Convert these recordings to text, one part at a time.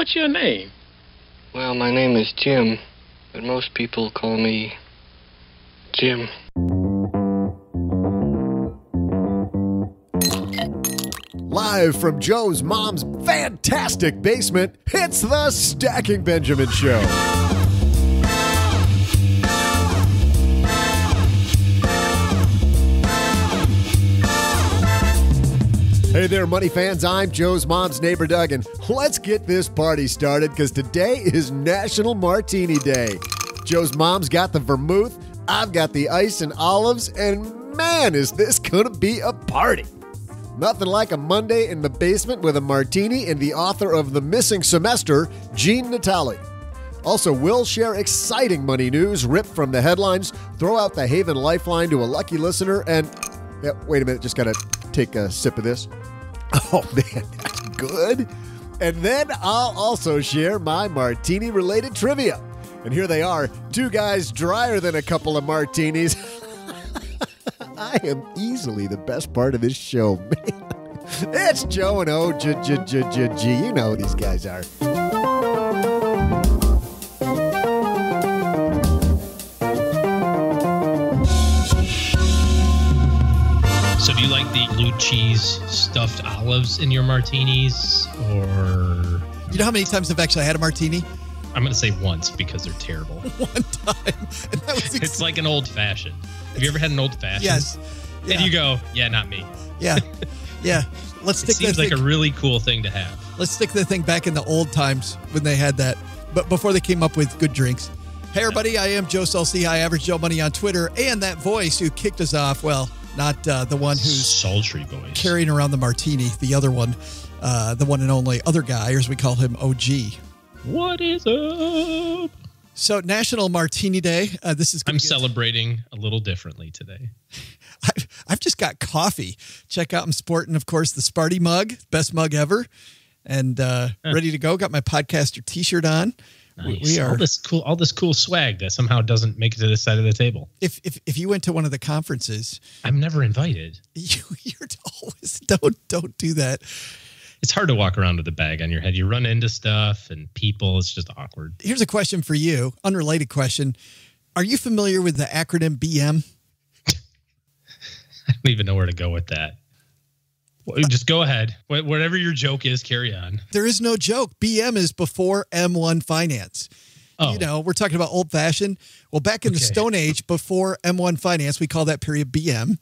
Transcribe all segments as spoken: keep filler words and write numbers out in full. What's your name? Well, my name is Jim, but most people call me Jim. Live from Joe's mom's fantastic basement, it's the Stacking Benjamins Show. Hey there, money fans. I'm Joe's mom's neighbor, Doug, and let's get this party started because today is National Martini Day. Joe's mom's got the vermouth, I've got the ice and olives, and man, is this gonna be a party. Nothing like a Monday in the basement with a martini and the author of The Missing Semester, Gene Natali. Also, we'll share exciting money news ripped from the headlines, throw out the Haven Lifeline to a lucky listener, and... Yeah, wait a minute, just gotta take a sip of this. Oh man, that's good. And then I'll also share my martini-related trivia. And here they are, two guys drier than a couple of martinis. I am easily the best part of this show, man. It's Joe and O, J J J J G. You know who these guys are. So, do you like the blue cheese stuffed olives in your martinis, or? You know how many times I've actually had a martini? I'm going to say once because they're terrible. One time. And that was it's like an old fashioned. Have it's, you ever had an old fashioned? Yes. Yeah. And you go, yeah, not me. Yeah. Yeah. Let's stick it seems like thing. a really cool thing to have. Let's stick the thing back in the old times when they had that, but before they came up with good drinks. Hey, everybody. I am Joe Salci. I average Joe Money on Twitter. And that voice who kicked us off, well, not uh, the one who's sultry voice carrying around the martini, the other one, uh, the one and only other guy, or as we call him, O G. What is up? So National Martini Day. Uh, this is. I'm celebrating a little differently today. I've, I've just got coffee. Check out. I'm sporting, of course, the Sparty mug, best mug ever, and uh, huh. ready to go. Got my podcaster T-shirt on. Nice. We are all this cool, all this cool swag that somehow doesn't make it to this side of the table. If if if you went to one of the conferences, I'm never invited. You you're always don't don't do that. It's hard to walk around with a bag on your head. You run into stuff and people. It's just awkward. Here's a question for you. Unrelated question. Are you familiar with the acronym B M? I don't even know where to go with that. Just go ahead. Whatever your joke is, carry on. There is no joke. B M is before M one Finance. Oh. You know, we're talking about old fashioned. Well, back in okay. the Stone Age, before M one Finance, we call that period B M.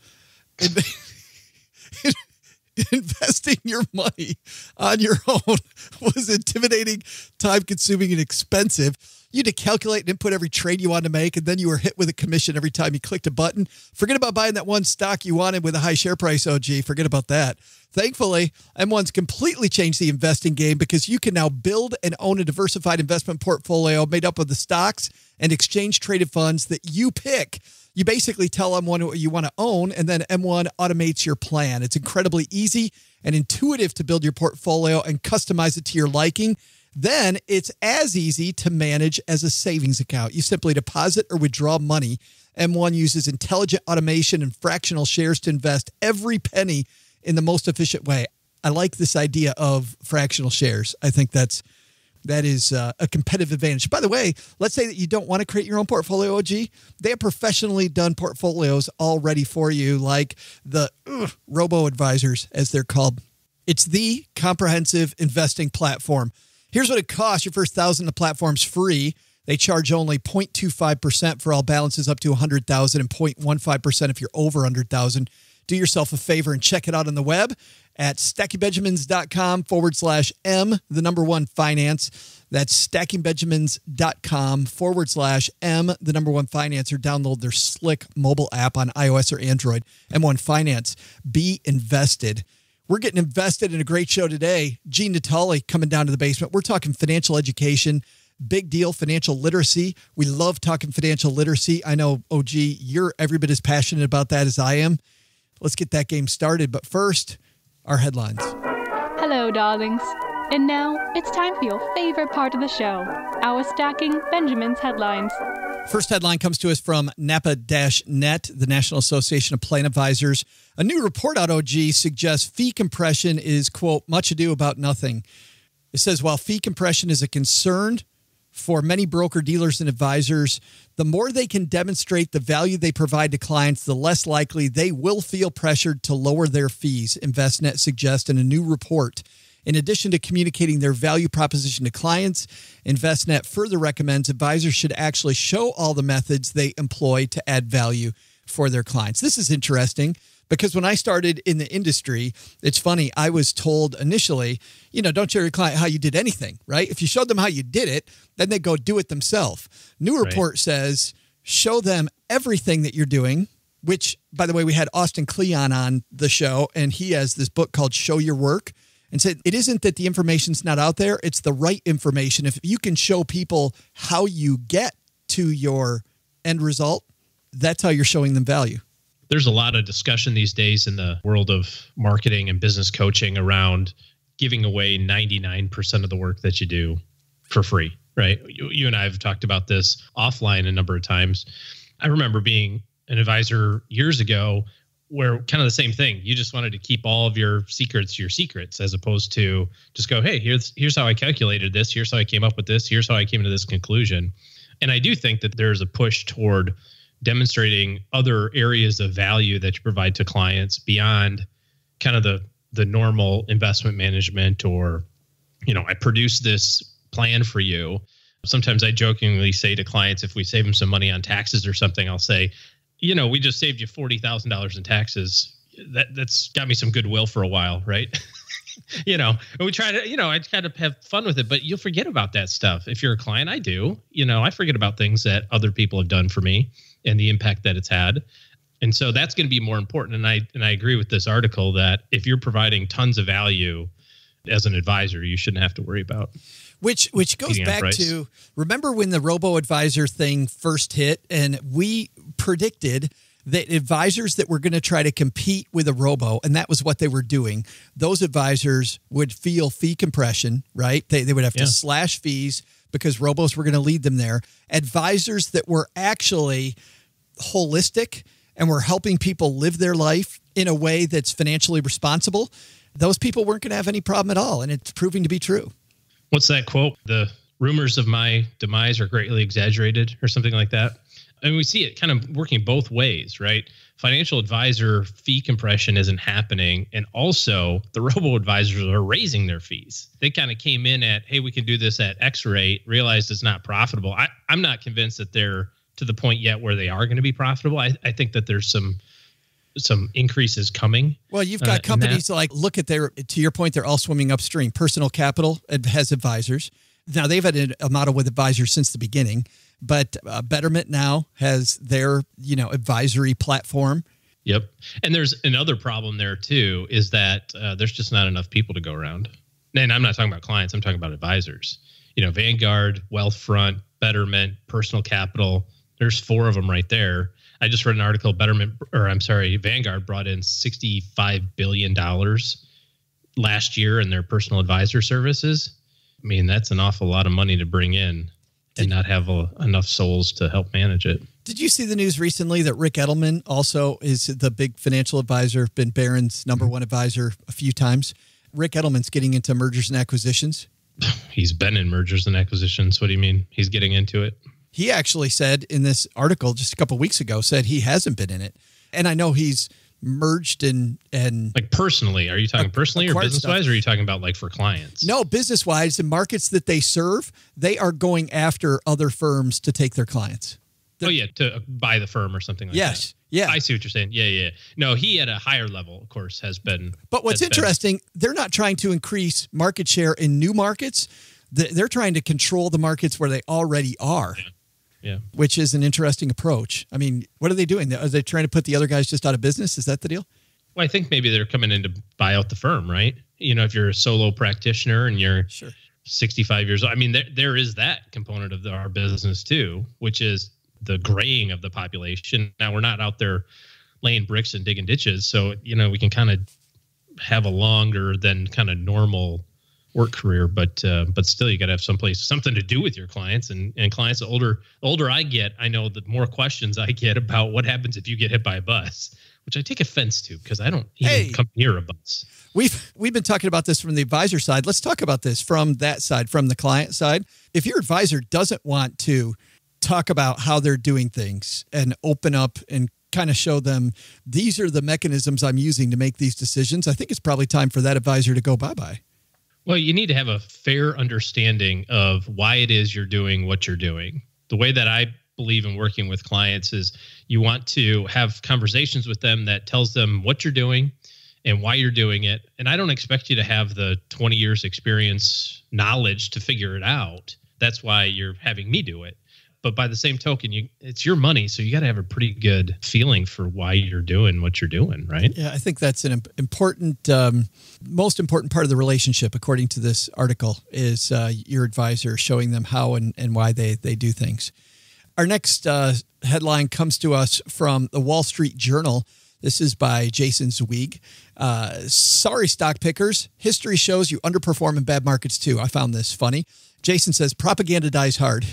Investing your money on your own was intimidating, time-consuming, and expensive. You had to calculate and input every trade you wanted to make, and then you were hit with a commission every time you clicked a button. Forget about buying that one stock you wanted with a high share price, O G. Forget about that. Thankfully, M one's completely changed the investing game because you can now build and own a diversified investment portfolio made up of the stocks and exchange-traded funds that you pick. You basically tell M one what you want to own, and then M one automates your plan. It's incredibly easy and intuitive to build your portfolio and customize it to your liking. Then it's as easy to manage as a savings account. You simply deposit or withdraw money. M one uses intelligent automation and fractional shares to invest every penny in the most efficient way. I like this idea of fractional shares. I think that's That is uh, a competitive advantage. By the way, let's say that you don't want to create your own portfolio, O G. They have professionally done portfolios already for you, like the ugh, robo-advisors, as they're called. It's the comprehensive investing platform. Here's what it costs. Your first thousand, the platform's free. They charge only zero point two five percent for all balances up to one hundred thousand dollars and zero point one five percent if you're over one hundred thousand dollars. Do yourself a favor and check it out on the web at stacking benjamins dot com forward slash M, the number one finance. That's stacking benjamins dot com forward slash M, the number one finance, or download their slick mobile app on iOS or Android. M one Finance. Be invested. We're getting invested in a great show today. Gene Natali coming down to the basement. We're talking financial education. Big deal, financial literacy. We love talking financial literacy. I know, O G, you're every bit as passionate about that as I am. Let's get that game started. But first, our headlines. Hello, darlings. And now it's time for your favorite part of the show, our Stacking Benjamins headlines. First headline comes to us from Napa-Net, the National Association of Plan Advisors. A new report out, O G, suggests fee compression is, quote, much ado about nothing. It says, while fee compression is a concern for many broker dealers and advisors, the more they can demonstrate the value they provide to clients, the less likely they will feel pressured to lower their fees, Envestnet suggests in a new report. In addition to communicating their value proposition to clients, Envestnet further recommends advisors should actually show all the methods they employ to add value for their clients. This is interesting because when I started in the industry, it's funny, I was told initially, you know, don't show your client how you did anything, right? If you showed them how you did it, then they go do it themselves. New report right. says, show them everything that you're doing, which, by the way, we had Austin Kleon on the show, and he has this book called Show Your Work. And said, it isn't that the information's not out there, it's the right information. If you can show people how you get to your end result, that's how you're showing them value. There's a lot of discussion these days in the world of marketing and business coaching around giving away ninety-nine percent of the work that you do for free, right? You, you and I have talked about this offline a number of times. I remember being an advisor years ago where kind of the same thing. You just wanted to keep all of your secrets your secrets as opposed to just go, hey, here's here's how I calculated this. Here's how I came up with this. Here's how I came to this conclusion. And I do think that there's a push toward demonstrating other areas of value that you provide to clients beyond kind of the the normal investment management or, you know, I produce this plan for you. Sometimes I jokingly say to clients, if we save them some money on taxes or something, I'll say, you know, we just saved you forty thousand dollars in taxes. That, that's got me some goodwill for a while, right? You know, and we try to, you know, I kind of have fun with it, but you'll forget about that stuff. If you're a client, I do. You know, I forget about things that other people have done for me and the impact that it's had. And so that's going to be more important. And I, and I agree with this article that if you're providing tons of value as an advisor, you shouldn't have to worry about. Which which goes back to, remember when the robo-advisor thing first hit and we predicted that advisors that were going to try to compete with a robo, and that was what they were doing, those advisors would feel fee compression, right? They, they would have yeah. to slash fees because robos were going to lead them there. Advisors that were actually holistic and were helping people live their life in a way that's financially responsible, those people weren't going to have any problem at all, and it's proving to be true. What's that quote? The rumors of my demise are greatly exaggerated or something like that. And we see it kind of working both ways, right? Financial advisor fee compression isn't happening. And also the robo-advisors are raising their fees. They kind of came in at, hey, we can do this at X rate, realized it's not profitable. I, I'm not convinced that they're to the point yet where they are going to be profitable. I, I think that there's some... some increases coming. Well, you've got uh, companies like, look at their, to your point, they're all swimming upstream. Personal Capital has advisors. Now they've had a model with advisors since the beginning, but uh, Betterment now has their, you know, advisory platform. Yep. And there's another problem there too, is that uh, there's just not enough people to go around. And I'm not talking about clients. I'm talking about advisors, you know, Vanguard, Wealthfront, Betterment, Personal Capital. There's four of them right there. I just read an article, Betterment, or I'm sorry, Vanguard brought in sixty-five billion dollars last year in their personal advisor services. I mean, that's an awful lot of money to bring in did, and not have a, enough souls to help manage it. Did you see the news recently that Rick Edelman also is the big financial advisor, been Barron's number one advisor a few times? Rick Edelman's getting into mergers and acquisitions. He's been in mergers and acquisitions. What do you mean? He's getting into it. He actually said in this article just a couple of weeks ago, said he hasn't been in it. And I know he's merged and... and like personally, are you talking personally or business-wise? Or are you talking about like for clients? No, business-wise, the markets that they serve, they are going after other firms to take their clients. They're, oh, yeah, to buy the firm or something like yes, that. Yes, yeah. I see what you're saying. Yeah, yeah. No, he at a higher level, of course, has been... But what's interesting, been, they're not trying to increase market share in new markets. They're trying to control the markets where they already are. Yeah. Yeah. Which is an interesting approach. I mean, what are they doing? Are they trying to put the other guys just out of business? Is that the deal? Well, I think maybe they're coming in to buy out the firm, right? You know, if you're a solo practitioner and you're sure. sixty-five years old, I mean, there there is that component of the, our business too, which is the graying of the population. Now we're not out there laying bricks and digging ditches. So, you know, we can kind of have a longer than kind of normal work career, but uh, but still, you got to have someplace, something to do with your clients. And and clients, the older the older I get, I know the more questions I get about what happens if you get hit by a bus, which I take offense to because I don't even hey, come near a bus. We've we've been talking about this from the advisor side. Let's talk about this from that side, from the client side. If your advisor doesn't want to talk about how they're doing things and open up and kind of show them, these are the mechanisms I'm using to make these decisions, I think it's probably time for that advisor to go bye-bye. Well, you need to have a fair understanding of why it is you're doing what you're doing. The way that I believe in working with clients is you want to have conversations with them that tells them what you're doing and why you're doing it. And I don't expect you to have the twenty years experience knowledge to figure it out. That's why you're having me do it. But by the same token, you, it's your money, so you got to have a pretty good feeling for why you're doing what you're doing, right? Yeah, I think that's an important, um, most important part of the relationship, according to this article, is uh, your advisor showing them how and, and why they, they do things. Our next uh, headline comes to us from the Wall Street Journal. This is by Jason Zweig. Uh, sorry, stock pickers. History shows you underperform in bad markets, too. I found this funny. Jason says, propaganda dies hard.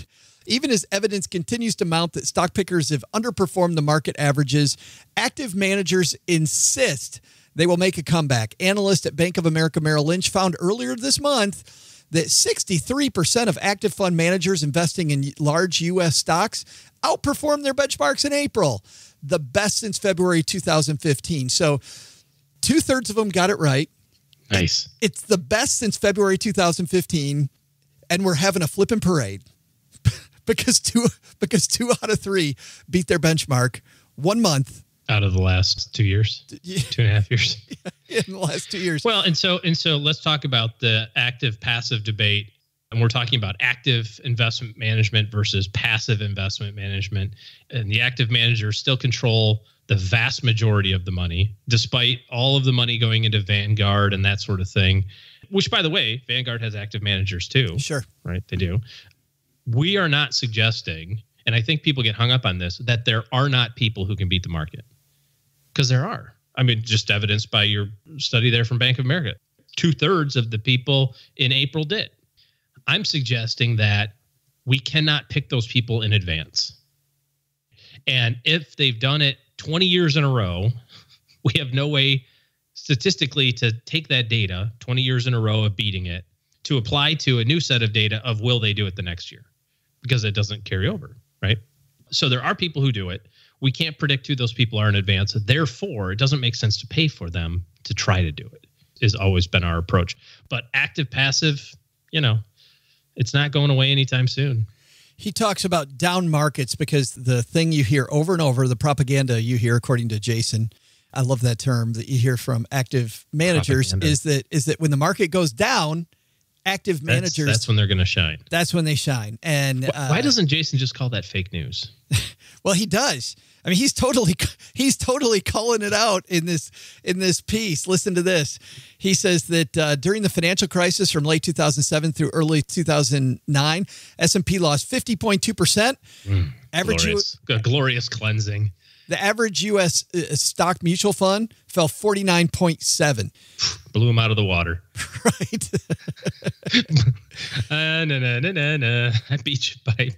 Even as evidence continues to mount that stock pickers have underperformed the market averages, active managers insist they will make a comeback. Analysts at Bank of America Merrill Lynch found earlier this month that sixty-three percent of active fund managers investing in large U S stocks outperformed their benchmarks in April, the best since February two thousand fifteen. So two-thirds of them got it right. Nice. It's the best since February two thousand fifteen, and we're having a flipping parade. Because two, because two out of three beat their benchmark one month out of the last two years, yeah. two and a half years. Yeah, in the last two years. Well, and so and so, let's talk about the active-passive debate, and we're talking about active investment management versus passive investment management. And the active managers still control the vast majority of the money, despite all of the money going into Vanguard and that sort of thing. Which, by the way, Vanguard has active managers too. Sure, right? They do. We are not suggesting, and I think people get hung up on this, that there are not people who can beat the market, because there are. I mean, just evidenced by your study there from Bank of America. two-thirds of the people in April did. I'm suggesting that we cannot pick those people in advance. And if they've done it twenty years in a row, we have no way statistically to take that data, twenty years in a row of beating it, to apply to a new set of data of will they do it the next year, because it doesn't carry over, right? So there are people who do it. We can't predict who those people are in advance. Therefore, it doesn't make sense to pay for them to try to do it, has always been our approach. But active, passive, you know, it's not going away anytime soon. He talks about down markets because the thing you hear over and over, the propaganda you hear, according to Jason, I love that term that you hear from active managers, propaganda. is that is that when the market goes down, active managers. That's, that's when they're going to shine. That's when they shine. And uh, why doesn't Jason just call that fake news? Well, he does. I mean, he's totally he's totally calling it out in this in this piece. Listen to this. He says that uh, during the financial crisis from late two thousand seven through early two thousand nine, S and P lost fifty point two percent. Mm, average glorious. U- a glorious cleansing. The average U S stock mutual fund fell forty-nine point seven. Blew him out of the water. Right. uh, no, no, no, no, no. I beat you by fifty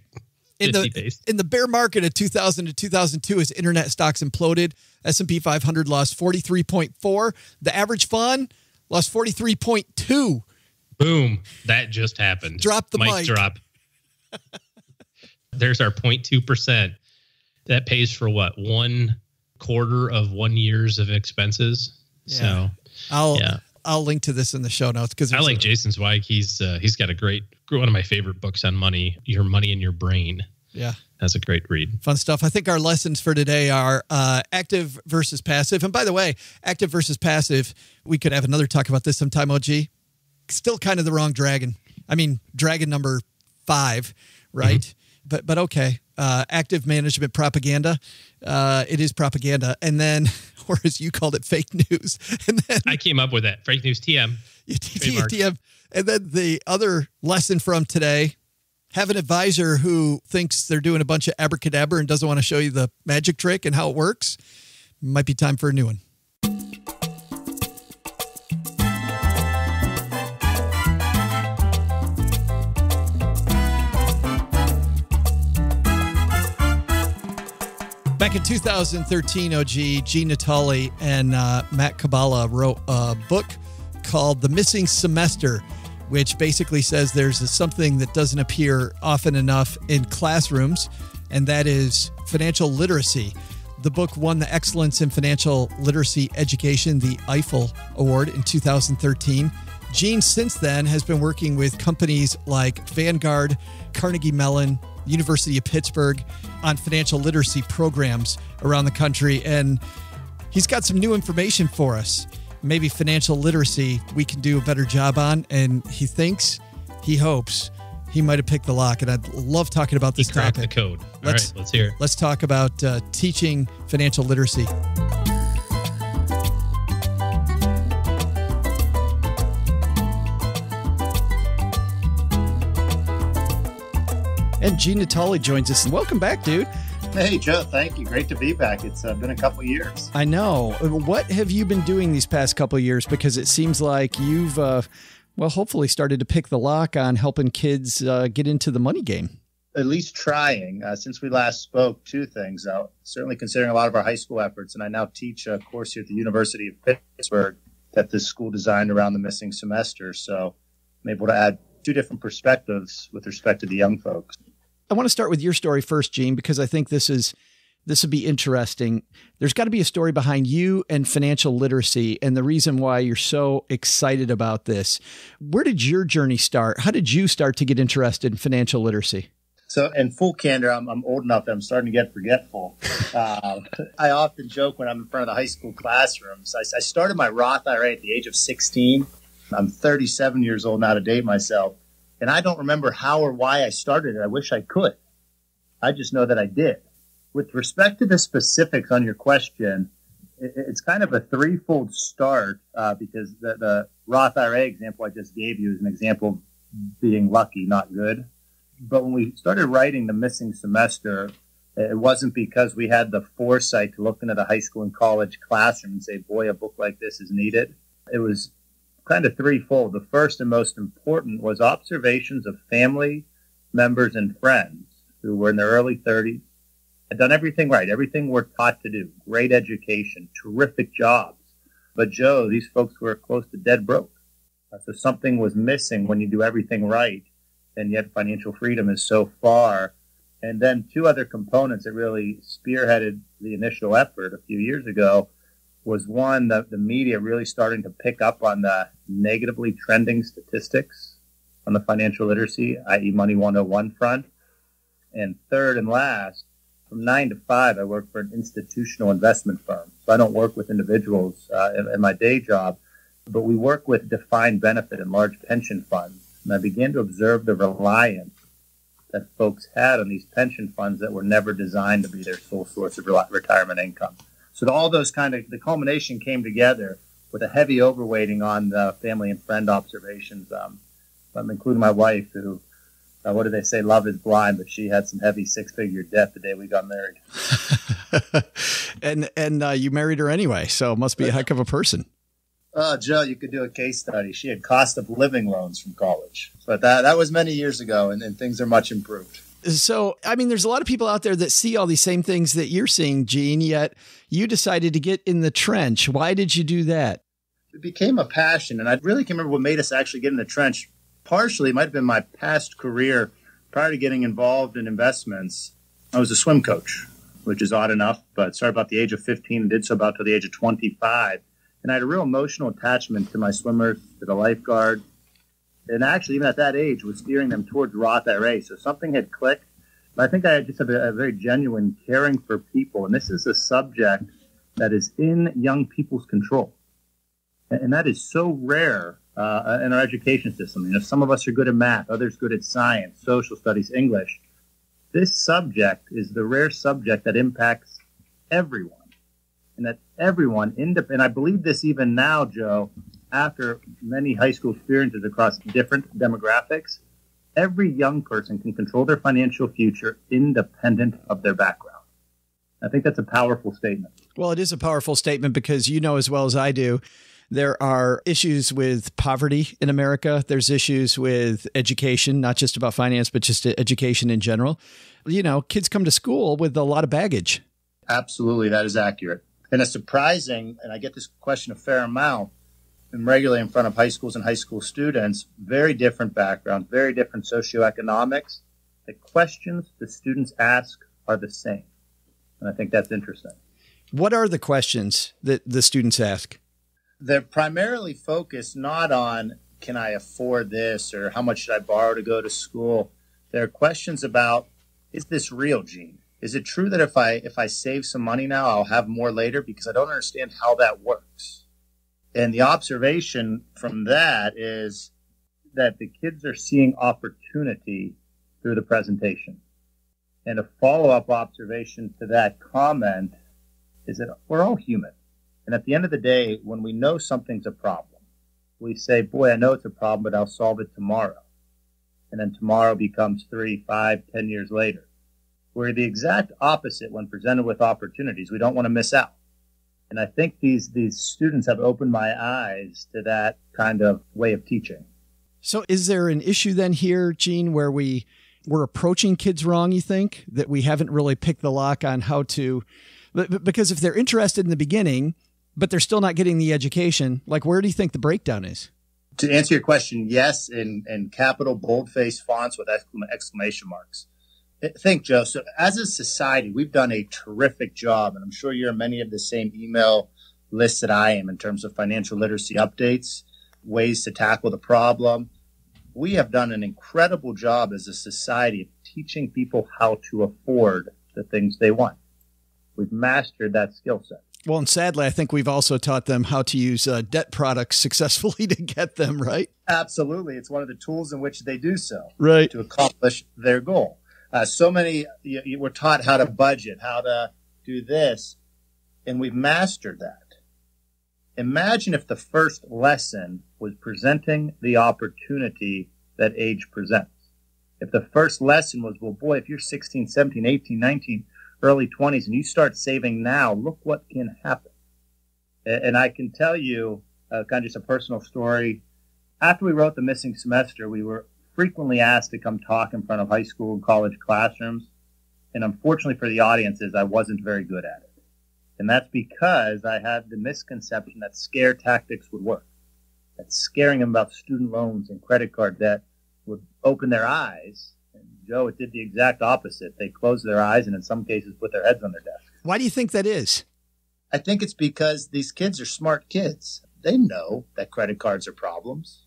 in the, base. In the bear market of two thousand to two thousand two, as internet stocks imploded, S and P five hundred lost forty-three point four. The average fund lost forty-three point two. Boom. That just happened. Drop the mic. Mic drop. There's our zero point two percent. That pays for what? One quarter of one year's of expenses. Yeah. So I'll, yeah. I'll link to this in the show notes. Cause I like a, Jason Zweig. He's, uh, he's got a great, one of my favorite books on money, Your Money in Your Brain. Yeah. That's a great read. Fun stuff. I think our lessons for today are uh, active versus passive. And by the way, active versus passive, we could have another talk about this sometime. O G, still kind of the wrong dragon. I mean, dragon number five, right? Mm-hmm. But but okay, uh, active management propaganda, uh, it is propaganda. And then, or as you called it, fake news. And then I came up with that, fake news, T M. T M. And then the other lesson from today, have an advisor who thinks they're doing a bunch of abracadabra and doesn't want to show you the magic trick and how it works. Might be time for a new one. Back in two thousand thirteen, O G, Gene Natali and uh, Matt Kabala wrote a book called The Missing Semester, which basically says there's a, something that doesn't appear often enough in classrooms, and that is financial literacy. The book won the Excellence in Financial Literacy Education, the Eiffel Award, in two thousand thirteen. Gene, since then, has been working with companies like Vanguard, Carnegie Mellon, University of Pittsburgh on financial literacy programs around the country. And he's got some new information for us. Maybe financial literacy we can do a better job on. And he thinks, he hopes, he might have picked the lock. And I love talking about this topic. He cracked the code. All right, let's hear it. Let's talk about uh, teaching financial literacy. And Gene Natali joins us. Welcome back, dude. Hey, Joe. Thank you. Great to be back. It's uh, been a couple of years. I know. What have you been doing these past couple of years? Because it seems like you've, uh, well, hopefully started to pick the lock on helping kids uh, get into the money game. At least trying. Uh, since we last spoke, two things. Uh, certainly considering a lot of our high school efforts. And I now teach a course here at the University of Pittsburgh that this school designed around the missing semester. So I'm able to add two different perspectives with respect to the young folks. I want to start with your story first, Gene, because I think this is, this would be interesting. There's got to be a story behind you and financial literacy and the reason why you're so excited about this. Where did your journey start? How did you start to get interested in financial literacy? So in full candor, I'm, I'm old enough that I'm starting to get forgetful. uh, I often joke when I'm in front of the high school classrooms. I, I started my Roth I R A at the age of sixteen. I'm thirty-seven years old, now to date myself. And I don't remember how or why I started it. I wish I could. I just know that I did. With respect to the specifics on your question, it's kind of a threefold start uh, because the, the Roth I R A example I just gave you is an example of being lucky, not good. But when we started writing The Missing Semester, it wasn't because we had the foresight to look into the high school and college classroom and say, boy, a book like this is needed. It was kind of threefold. The first and most important was observations of family members and friends who were in their early thirties, had done everything right, everything we're taught to do, great education, terrific jobs. But Joe, these folks were close to dead broke. So something was missing when you do everything right, and yet financial freedom is so far. And then two other components that really spearheaded the initial effort a few years ago was one, the, the media really starting to pick up on the negatively trending statistics on the financial literacy, that is Money one oh one front. And third and last, from nine to five, I work for an institutional investment firm. So I don't work with individuals uh, in, in my day job, but we work with defined benefit and large pension funds. And I began to observe the reliance that folks had on these pension funds that were never designed to be their sole source of re- retirement income. So all those kind of, the culmination came together with a heavy overweighting on the family and friend observations, um, including my wife who, uh, what do they say, love is blind, but she had some heavy six-figure debt the day we got married. and and uh, you married her anyway, so must be a heck of a person. Oh, Joe, you could do a case study. She had cost of living loans from college. But that, that was many years ago, and, and things are much improved. So, I mean, there's a lot of people out there that see all these same things that you're seeing, Gene, yet you decided to get in the trench. Why did you do that? It became a passion, and I really can't remember what made us actually get in the trench. Partially, it might have been my past career. Prior to getting involved in investments, I was a swim coach, which is odd enough, but started about the age of fifteen and did so about to the age of twenty-five. And I had a real emotional attachment to my swimmers, to the lifeguard. And actually, even at that age, was steering them towards Roth I R A. So something had clicked. But I think I just have a, a very genuine caring for people. And this is a subject that is in young people's control. And, and that is so rare uh, in our education system. You know, some of us are good at math, others good at science, social studies, English. This subject is the rare subject that impacts everyone. And that everyone, end up, and I believe this even now, Joe, after many high school experiences across different demographics, every young person can control their financial future independent of their background. I think that's a powerful statement. Well, it is a powerful statement because you know as well as I do, there are issues with poverty in America. There's issues with education, not just about finance, but just education in general. You know, kids come to school with a lot of baggage. Absolutely, that is accurate. And it's surprising, and I get this question a fair amount, I'm regularly in front of high schools and high school students, very different backgrounds, very different socioeconomics. The questions the students ask are the same. And I think that's interesting. What are the questions that the students ask? They're primarily focused not on, can I afford this, or how much should I borrow to go to school? There are questions about, is this real, Gene? Is it true that if I if I save some money now, I'll have more later? Because I don't understand how that works. And the observation from that is that the kids are seeing opportunity through the presentation. And a follow-up observation to that comment is that we're all human. And at the end of the day, when we know something's a problem, we say, boy, I know it's a problem, but I'll solve it tomorrow. And then tomorrow becomes three, five, ten years later. We're the exact opposite when presented with opportunities. We don't want to miss out. And I think these these students have opened my eyes to that kind of way of teaching. So is there an issue then here, Gene, where we, we're approaching kids wrong, you think? That we haven't really picked the lock on how to... But, because if they're interested in the beginning, but they're still not getting the education, like where do you think the breakdown is? To answer your question, yes, in, in capital boldface fonts with exclamation marks. Think, Joe. So as a society, we've done a terrific job, and I'm sure you're many of the same email lists that I am in terms of financial literacy updates, ways to tackle the problem. We have done an incredible job as a society of teaching people how to afford the things they want. We've mastered that skill set. Well, and sadly, I think we've also taught them how to use uh, debt products successfully to get them, right? Absolutely. It's one of the tools in which they do so, right, to accomplish their goal. Uh, so many, you, you were taught how to budget, how to do this, and we've mastered that. Imagine if the first lesson was presenting the opportunity that age presents. If the first lesson was, well, boy, if you're sixteen, seventeen, eighteen, nineteen, early twenties, and you start saving now, look what can happen. And, and I can tell you, uh, kind of just a personal story. After we wrote The Missing Semester, we were frequently asked to come talk in front of high school and college classrooms. And unfortunately for the audiences, I wasn't very good at it. And that's because I had the misconception that scare tactics would work, that scaring them about student loans and credit card debt would open their eyes. And Joe, it did the exact opposite. They closed their eyes and in some cases put their heads on their desk. Why do you think that is? I think it's because these kids are smart kids. They know that credit cards are problems.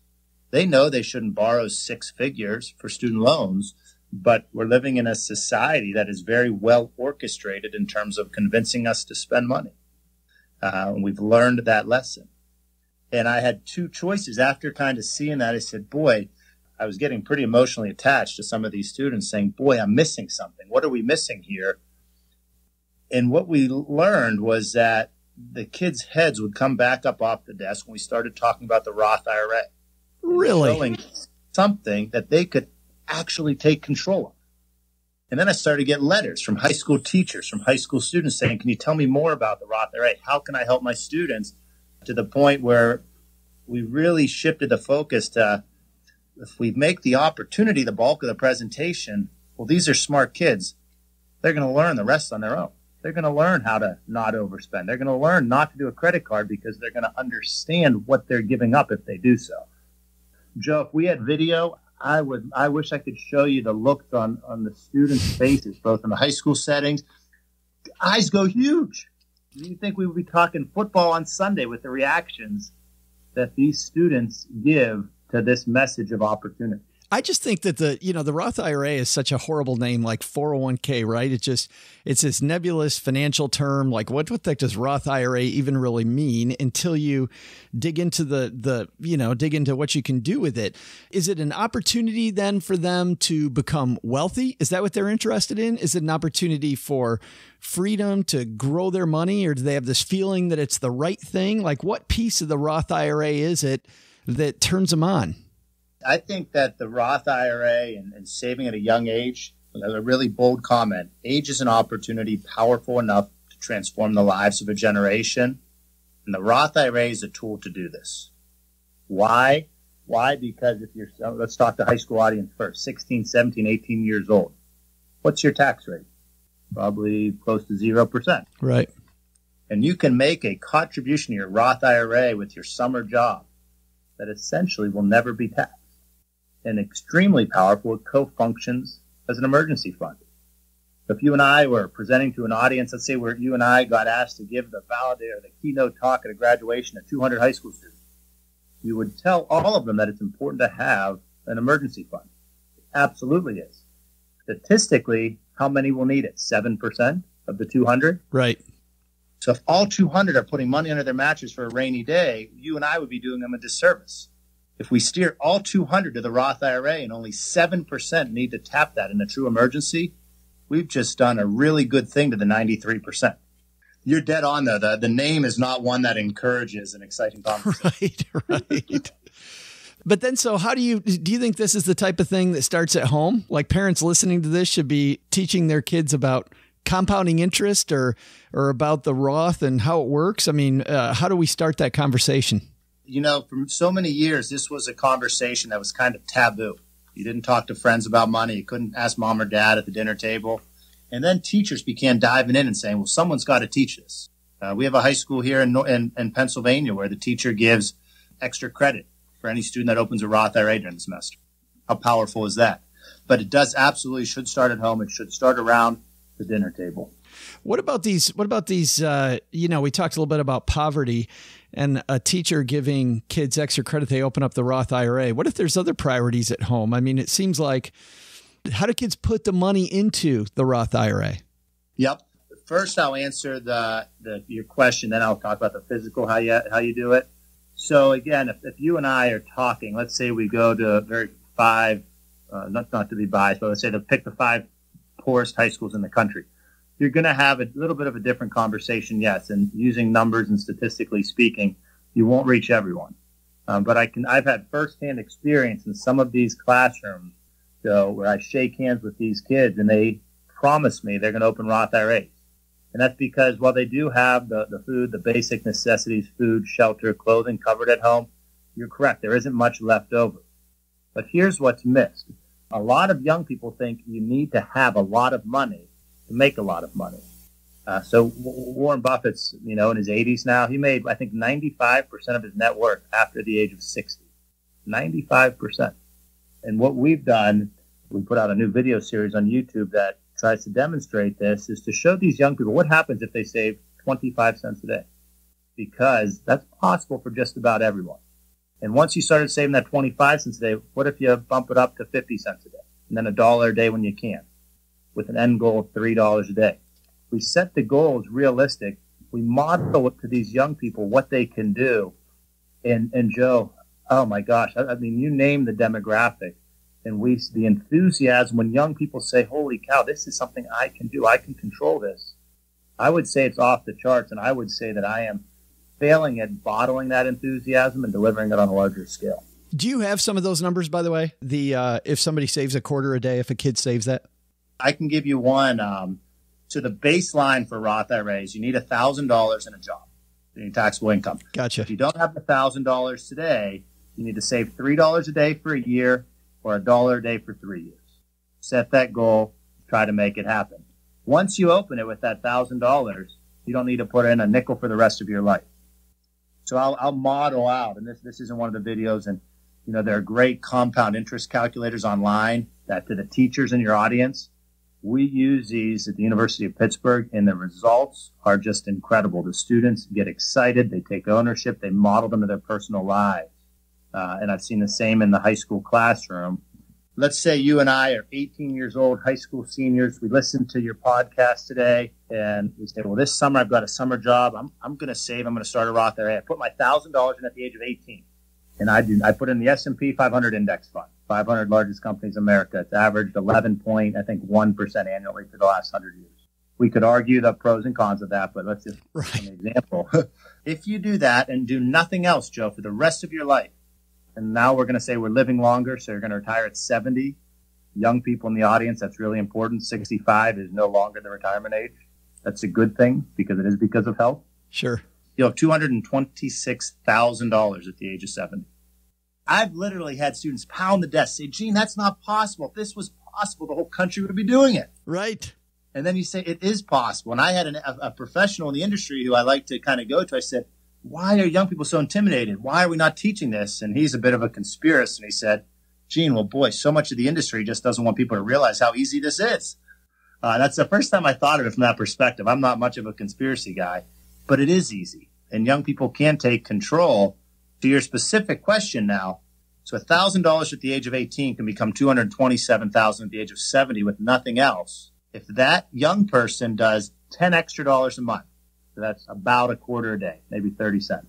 They know they shouldn't borrow six figures for student loans, but we're living in a society that is very well orchestrated in terms of convincing us to spend money. Uh, and we've learned that lesson. And I had two choices after kind of seeing that. I said, boy, I was getting pretty emotionally attached to some of these students saying, boy, I'm missing something. What are we missing here? And what we learned was that the kids' heads would come back up off the desk when we started talking about the Roth I R A. Really? Showing something that they could actually take control of. And then I started to get letters from high school teachers, from high school students saying, can you tell me more about the Roth I R A? How can I help my students? To the point where we really shifted the focus to, if we make the opportunity the bulk of the presentation, well, these are smart kids. They're going to learn the rest on their own. They're going to learn how to not overspend. They're going to learn not to do a credit card because they're going to understand what they're giving up if they do so. Joe, if we had video, I would. I wish I could show you the looks on, on the students' faces, both in the high school settings. Eyes go huge. You think we would be talking football on Sunday with the reactions that these students give to this message of opportunity. I just think that the, you know, the Roth I R A is such a horrible name, like four oh one K, right? It's just, it's this nebulous financial term. Like what, what the heck does Roth I R A even really mean until you dig into the, the, you know, dig into what you can do with it. Is it an opportunity then for them to become wealthy? Is that what they're interested in? Is it an opportunity for freedom to grow their money? Or do they have this feeling that it's the right thing? Like what piece of the Roth I R A is it that turns them on? I think that the Roth I R A and, and saving at a young age, a really bold comment, age is an opportunity powerful enough to transform the lives of a generation. And the Roth I R A is a tool to do this. Why? Why? Because if you're, let's talk to high school audience first, sixteen, seventeen, eighteen years old. What's your tax rate? probably close to zero percent. Right. And you can make a contribution to your Roth I R A with your summer job that essentially will never be taxed. And extremely powerful, it co-functions as an emergency fund. So if you and I were presenting to an audience, let's say where you and I got asked to give the validator, the keynote talk at a graduation of two hundred high school students, you would tell all of them that it's important to have an emergency fund. It absolutely is. Statistically, how many will need it? seven percent of the two hundred? Right. So if all two hundred are putting money under their mattress for a rainy day, you and I would be doing them a disservice. If we steer all two hundred to the Roth I R A and only seven percent need to tap that in a true emergency, we've just done a really good thing to the ninety-three percent. You're dead on, though. The, the name is not one that encourages an exciting conversation. Right, right. But then, so how do you, do you think this is the type of thing that starts at home? Like parents listening to this should be teaching their kids about compounding interest or or about the Roth and how it works? I mean, uh, how do we start that conversation? You know, for so many years, this was a conversation that was kind of taboo. You didn't talk to friends about money. You couldn't ask mom or dad at the dinner table. And then teachers began diving in and saying, well, someone's got to teach this. Uh, we have a high school here in, in, in Pennsylvania where the teacher gives extra credit for any student that opens a Roth I R A during the semester. How powerful is that? But it does absolutely should start at home. It should start around the dinner table. What about these, what about these, uh, you know, we talked a little bit about poverty and a teacher giving kids extra credit. They open up the Roth I R A. What if there's other priorities at home? I mean, it seems like, how do kids put the money into the Roth I R A? Yep. First, I'll answer the, the your question. Then I'll talk about the physical, how you, how you do it. So again, if, if you and I are talking, let's say we go to very five, uh, not, not to be biased, but let's say to pick the five poorest high schools in the country, you're going to have a little bit of a different conversation, yes, and using numbers and statistically speaking, you won't reach everyone. Um, but I can, I've had firsthand experience in some of these classrooms, though, where I shake hands with these kids and they promise me they're going to open Roth I R As. And that's because while they do have the, the food, the basic necessities, food, shelter, clothing covered at home, you're correct. There isn't much left over. But here's what's missed. A lot of young people think you need to have a lot of money to make a lot of money. Uh, so Warren Buffett's, you know, in his eighties now, he made, I think, ninety-five percent of his net worth after the age of sixty. ninety-five percent. And what we've done, we put out a new video series on YouTube that tries to demonstrate this, is to show these young people what happens if they save twenty-five cents a day. Because that's possible for just about everyone. And once you started saving that twenty-five cents a day, what if you bump it up to fifty cents a day and then a dollar a day when you can with an end goal of three dollars a day? We set the goals realistic. We model it to these young people what they can do. And, and Joe, oh my gosh, I, I mean, you name the demographic and we see the enthusiasm when young people say, holy cow, this is something I can do. I can control this. I would say it's off the charts and I would say that I am failing at bottling that enthusiasm and delivering it on a larger scale. Do you have some of those numbers, by the way? The uh, if somebody saves a quarter a day, if a kid saves that? I can give you one. Um, so the baseline for Roth I R As, you need one thousand dollars in a job, in your taxable income. Gotcha. If you don't have one thousand dollars today, you need to save three dollars a day for a year or a dollar a day for three years. Set that goal. Try to make it happen. Once you open it with that one thousand dollars, you don't need to put in a nickel for the rest of your life. So I'll, I'll model out, and this this isn't one of the videos, and you know there are great compound interest calculators online that to the teachers in your audience, we use these at the University of Pittsburgh, and the results are just incredible. The students get excited, they take ownership, they model them to their personal lives, uh, and I've seen the same in the high school classroom. Let's say you and I are eighteen years old, high school seniors. We listen to your podcast today and we say, well, this summer I've got a summer job. I'm, I'm going to save. I'm going to start a Roth I R A. I put my one thousand dollars in at the age of eighteen. And I do. I put in the S and P five hundred index fund, five hundred largest companies in America. It's averaged eleven point, I think, one percent annually for the last one hundred years. We could argue the pros and cons of that, but let's just right. Give an example. If you do that and do nothing else, Joe, for the rest of your life, and now we're going to say we're living longer, so you're going to retire at seventy. Young people in the audience, that's really important. sixty-five is no longer the retirement age. That's a good thing because it is because of health. Sure. You'll have two hundred twenty-six thousand dollars at the age of seventy. I've literally had students pound the desk, say, Gene, that's not possible. If this was possible, the whole country would be doing it. Right. And then you say, it is possible. And I had an, a, a professional in the industry who I like to kind of go to. I said, why are young people so intimidated? Why are we not teaching this? And he's a bit of a conspiracist. And he said, Gene, well, boy, so much of the industry just doesn't want people to realize how easy this is. Uh, that's the first time I thought of it from that perspective. I'm not much of a conspiracy guy, but it is easy. And young people can take control. To your specific question now, so one thousand dollars at the age of eighteen can become two hundred twenty-seven thousand dollars at the age of seventy with nothing else. If that young person does ten extra dollars a month, so that's about a quarter a day, maybe thirty cents.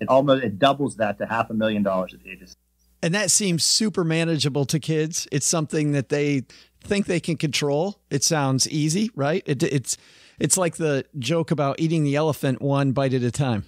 It almost it doubles that to half a million dollars at the age of sixty. And that seems super manageable to kids. It's something that they think they can control. It sounds easy, right? It, it's it's like the joke about eating the elephant one bite at a time.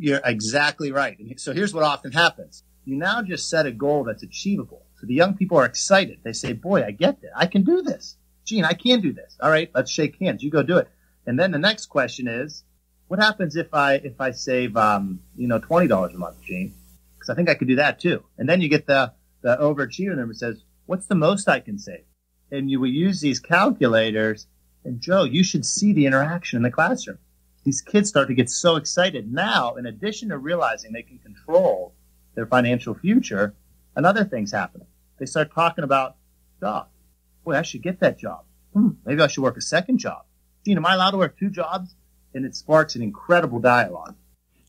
You're exactly right. And so here's what often happens. You now just set a goal that's achievable. So the young people are excited. They say, boy, I get that. I can do this. Gene, I can do this. All right, let's shake hands. You go do it. And then the next question is, what happens if I if I save, um, you know, twenty dollars a month, Gene? Because I think I could do that too. And then you get the, the overachiever number that says, what's the most I can save? And you will use these calculators. And Joe, you should see the interaction in the classroom. These kids start to get so excited. Now, in addition to realizing they can control their financial future, another thing's happening. They start talking about jobs. Boy, I should get that job. Hmm, maybe I should work a second job. Gene, am I allowed to work two jobs? And it sparks an incredible dialogue.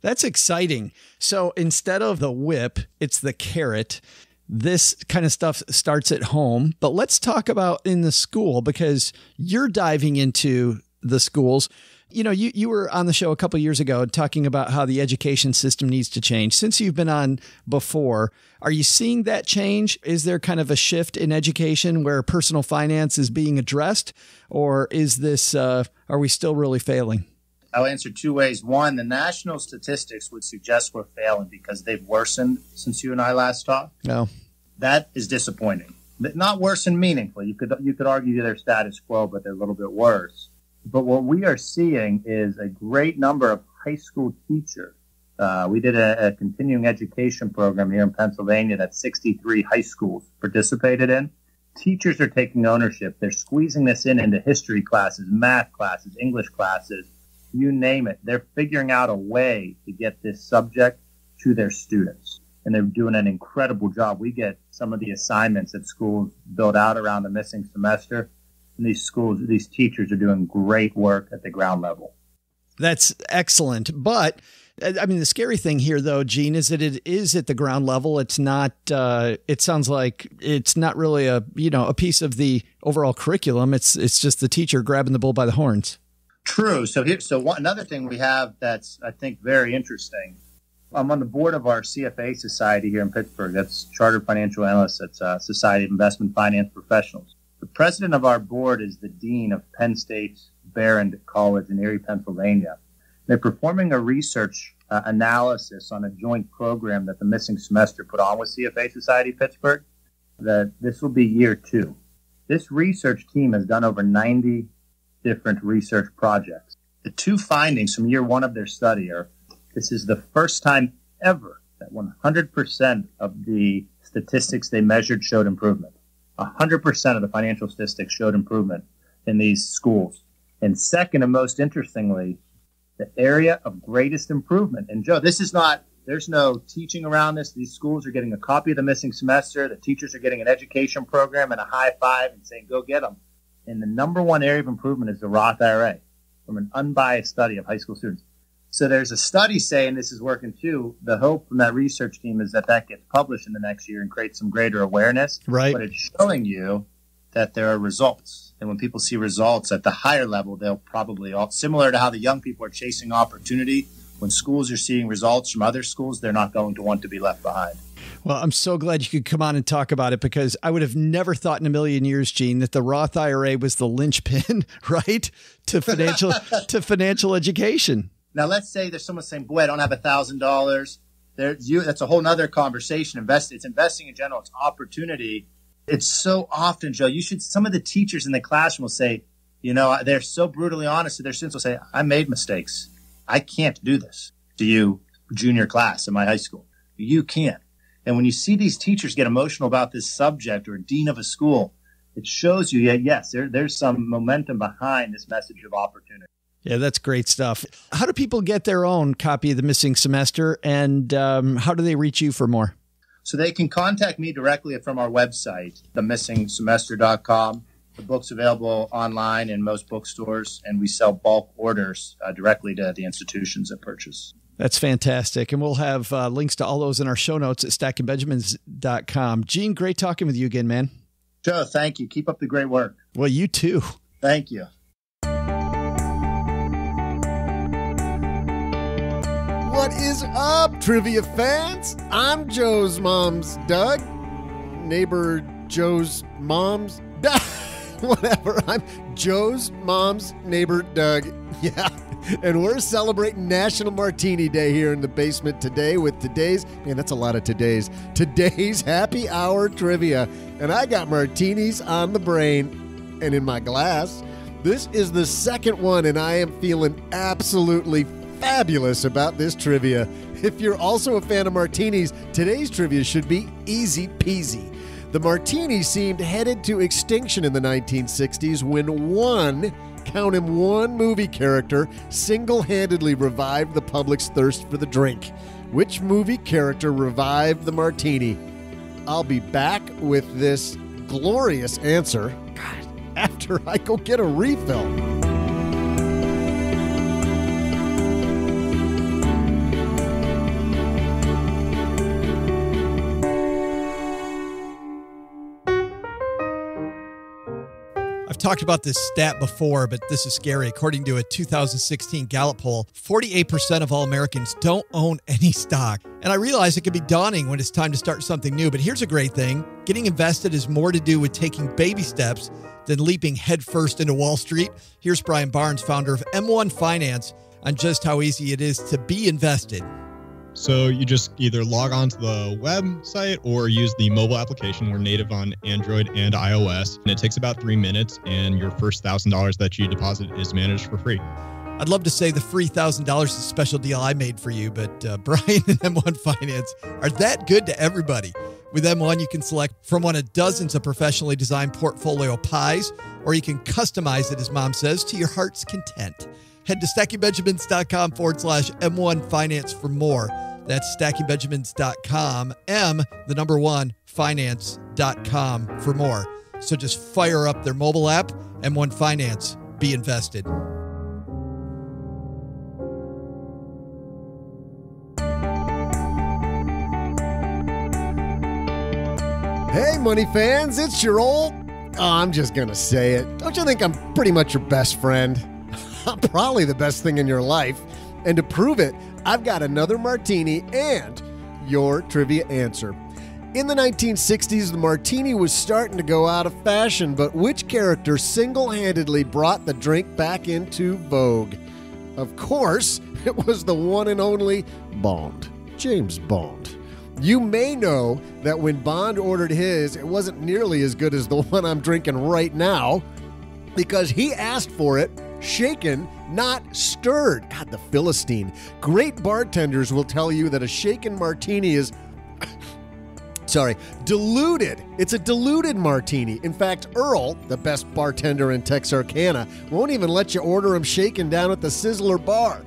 That's exciting. So instead of the whip, it's the carrot. This kind of stuff starts at home. But let's talk about in the school, because you're diving into the schools. You know, you, you were on the show a couple of years ago talking about how the education system needs to change. Since you've been on before, are you seeing that change? Is there kind of a shift in education where personal finance is being addressed? Or is this, uh, are we still really failing? I'll answer two ways. One, the national statistics would suggest we're failing because they've worsened since you and I last talked. No. That is disappointing. Not worsened meaningfully. You could, you could argue they're status quo, but they're a little bit worse. But what we are seeing is a great number of high school teachers. Uh, we did a, a continuing education program here in Pennsylvania that sixty-three high schools participated in. Teachers are taking ownership. They're squeezing this in into history classes, math classes, English classes, you name it. They're figuring out a way to get this subject to their students. And they're doing an incredible job. We get some of the assignments that schools build out around the missing semester. And these schools, these teachers are doing great work at the ground level. That's excellent. But I mean, the scary thing here, though, Gene, is that it is at the ground level. It's not uh, it sounds like it's not really a, you know, a piece of the overall curriculum. It's it's just the teacher grabbing the bull by the horns. True. So here. So one, another thing we have that's, I think, very interesting. I'm on the board of our C F A Society here in Pittsburgh. That's Chartered Financial Analysts. That's uh, Society of Investment Finance Professionals. The president of our board is the dean of Penn State's Behrend College in Erie, Pennsylvania. They're performing a research uh, analysis on a joint program that the missing semester put on with C F A Society Pittsburgh. That this will be year two. This research team has done over ninety different research projects. The two findings from year one of their study are: this is the first time ever that one hundred percent of the statistics they measured showed improvement. one hundred percent of the financial statistics showed improvement in these schools. And second, and most interestingly, the area of greatest improvement. And Joe, this is not, there's no teaching around this. These schools are getting a copy of the missing semester. The teachers are getting an education program and a high five and saying, go get them. And the number one area of improvement is the Roth I R A from an unbiased study of high school students. So there's a study saying this is working too. The hope from that research team is that that gets published in the next year and creates some greater awareness. Right. But it's showing you that there are results. And when people see results at the higher level, they'll probably all, similar to how the young people are chasing opportunity, when schools are seeing results from other schools, they're not going to want to be left behind. Well, I'm so glad you could come on and talk about it, because I would have never thought in a million years, Gene, that the Roth I R A was the linchpin, right, to financial to financial education. Now, let's say there's someone saying, boy, I don't have one thousand dollars. That's a whole other conversation. Invest, it's investing in general. It's opportunity. It's so often, Joe, you should, some of the teachers in the classroom will say, you know, they're so brutally honest that their students will say, I made mistakes. I can't do this to you, junior class in my high school. You can't. And when you see these teachers get emotional about this subject, or dean of a school, it shows you, yeah, yes, there, there's some momentum behind this message of opportunity. Yeah, that's great stuff. How do people get their own copy of The Missing Semester, and um, how do they reach you for more? So they can contact me directly from our website, the missing semester dot com. The book's available online in most bookstores, and we sell bulk orders uh, directly to the institutions that purchase. That's fantastic. And we'll have uh, links to all those in our show notes at stacking benjamins dot com. Gene, great talking with you again, man. Joe, thank you. Keep up the great work. Well, you too. Thank you. What is up, trivia fans? I'm Joe's mom's Doug. Neighbor Joe's mom's Doug. Whatever. I'm Joe's mom's neighbor Doug. Yeah. And we're celebrating National Martini Day here in the basement today with today's, man, that's a lot of today's, today's happy hour trivia. And I got martinis on the brain and in my glass. This is the second one, and I am feeling absolutely fabulous about this trivia. If you're also a fan of martinis, today's trivia should be easy peasy. The martini seemed headed to extinction in the nineteen sixties when one, count him, one movie character single-handedly revived the public's thirst for the drink. Which movie character revived the martini? I'll be back with this glorious answer, God, after I go get a refill. Talked about this stat before, but this is scary. According to a two thousand sixteen Gallup poll, forty-eight percent of all Americans don't own any stock. And I realize it can be daunting when it's time to start something new, but here's a great thing. Getting invested is more to do with taking baby steps than leaping headfirst into Wall Street. Here's Brian Barnes, founder of M one Finance, on just how easy it is to be invested. So you just either log on to the website or use the mobile application. We're native on Android and iOS, and it takes about three minutes, and your first one thousand dollars that you deposit is managed for free. I'd love to say the free one thousand dollars is a special deal I made for you, but uh, Brian and M one Finance are that good to everybody. With M one, you can select from one of dozens of professionally designed portfolio pies, or you can customize it, as Mom says, to your heart's content. Head to stacking benjamins dot com forward slash M one Finance for more. That's stacking benjamins dot com, M, the number one, finance dot com for more. So just fire up their mobile app, M one Finance, be invested. Hey, money fans, it's your old, oh, I'm just going to say it. Don't you think I'm pretty much your best friend? Probably the best thing in your life. And to prove it, I've got another martini and your trivia answer. In the nineteen sixties, the martini was starting to go out of fashion, but which character single-handedly brought the drink back into vogue? Of course, it was the one and only Bond, James Bond. You may know that when Bond ordered his, it wasn't nearly as good as the one I'm drinking right now, because he asked for it shaken, not stirred. God, the Philistine. Great bartenders will tell you that a shaken martini is, sorry, diluted. It's a diluted martini. In fact, Earl, the best bartender in Texarkana, won't even let you order him shaken down at the Sizzler bar.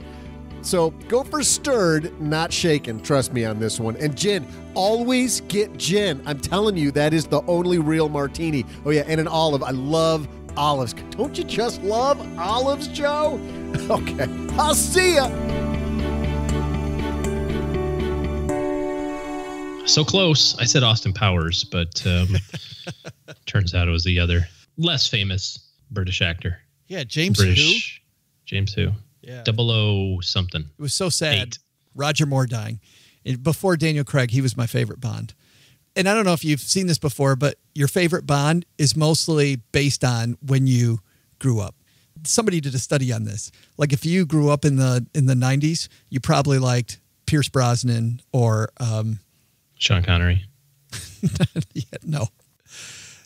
So go for stirred, not shaken. Trust me on this one. And gin, always get gin. I'm telling you, that is the only real martini. Oh yeah, and an olive. I love olives. Don't you just love olives, Joe? Okay, I'll see ya. So close. I said Austin Powers, but um, turns out it was the other less famous British actor. Yeah, James British, who? James who? Yeah. Double O something. It was so sad. Eight. Roger Moore dying. And before Daniel Craig, he was my favorite Bond. And I don't know if you've seen this before, but your favorite Bond is mostly based on when you grew up. Somebody did a study on this. Like if you grew up in the in the nineties, you probably liked Pierce Brosnan or um, Sean Connery. Yeah, no,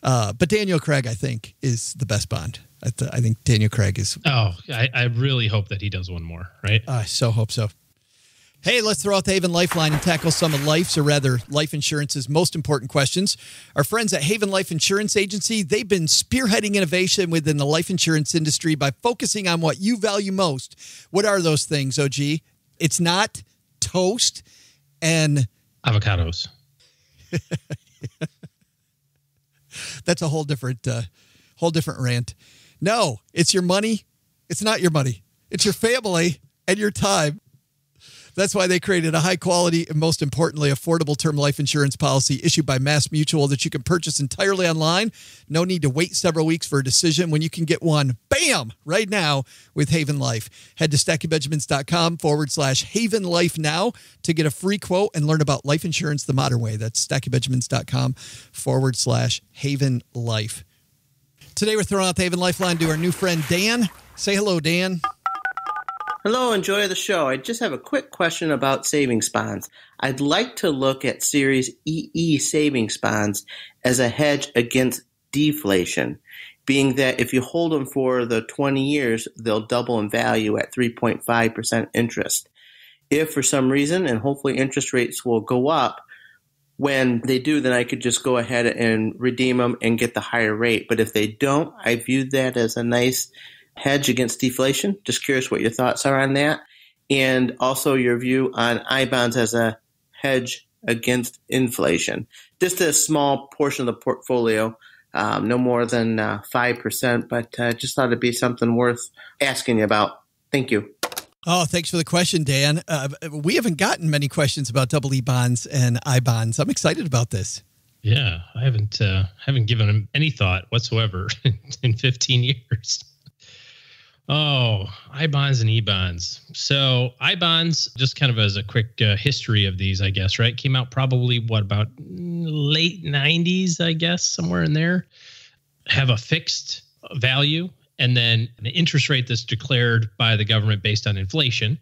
uh, but Daniel Craig, I think, is the best Bond. I, th I think Daniel Craig is. Oh, I, I really hope that he does one more. Right? I uh, so hope so. Hey, let's throw out the Haven Lifeline and tackle some of life's, or rather life insurance's, most important questions. Our friends at Haven Life Insurance Agency, they've been spearheading innovation within the life insurance industry by focusing on what you value most. What are those things, O G? It's not toast and... avocados. That's a whole different, uh, whole different rant. No, it's your money. It's not your money. It's your family and your time. That's why they created a high-quality and, most importantly, affordable term life insurance policy issued by Mass Mutual that you can purchase entirely online. No need to wait several weeks for a decision when you can get one, bam, right now with Haven Life. Head to stacking benjamins dot com forward slash Haven Life now to get a free quote and learn about life insurance the modern way. That's stacking benjamins dot com forward slash Haven Life. Today, we're throwing out the Haven Lifeline to our new friend, Dan. Say hello, Dan. Hello, enjoy the show. I just have a quick question about savings bonds. I'd like to look at Series E E savings bonds as a hedge against deflation, being that if you hold them for the twenty years, they'll double in value at three point five percent interest. If for some reason, and hopefully interest rates will go up, when they do, then I could just go ahead and redeem them and get the higher rate. But if they don't, I viewed that as a nice hedge against deflation. Just curious what your thoughts are on that, and also your view on I bonds as a hedge against inflation. Just a small portion of the portfolio, um, no more than uh, five percent, but uh, just thought it'd be something worth asking you about. Thank you. Oh, thanks for the question, Dan. Uh, we haven't gotten many questions about double E bonds and I bonds. I'm excited about this. Yeah, I haven't uh, haven't given them any thought whatsoever in fifteen years. Oh, I bonds and E bonds. So I bonds, just kind of as a quick uh, history of these, I guess, right? Came out probably what, about late nineties, I guess, somewhere in there. Have a fixed value and then an interest rate that's declared by the government based on inflation.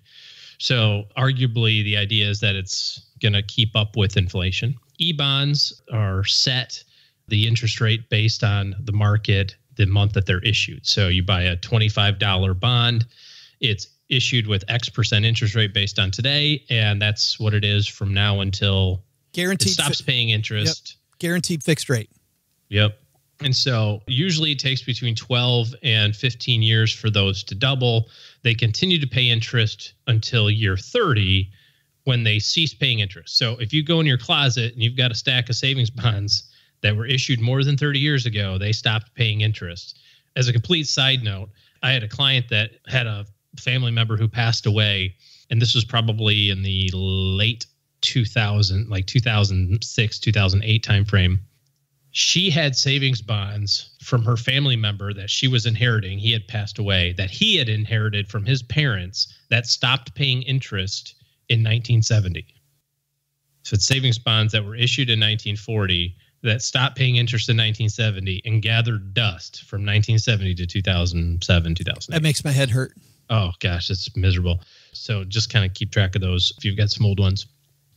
So arguably the idea is that it's going to keep up with inflation. E bonds are set the interest rate based on the market the month that they're issued. So you buy a twenty-five dollar bond, it's issued with X percent interest rate based on today, and that's what it is from now until guaranteed it stops paying interest. Yep. Guaranteed fixed rate. Yep. And so usually it takes between twelve and fifteen years for those to double. They continue to pay interest until year thirty when they cease paying interest. So if you go in your closet and you've got a stack of savings bonds that were issued more than thirty years ago, they stopped paying interest. As a complete side note, I had a client that had a family member who passed away, and this was probably in the late two thousand, like two thousand six, two thousand eight timeframe. She had savings bonds from her family member that she was inheriting. He had passed away, that he had inherited from his parents, that stopped paying interest in nineteen seventy. So it's savings bonds that were issued in nineteen forty that stopped paying interest in nineteen seventy and gathered dust from nineteen seventy to two thousand seven, two thousand eight. That makes my head hurt. Oh, gosh, it's miserable. So just kind of keep track of those if you've got some old ones.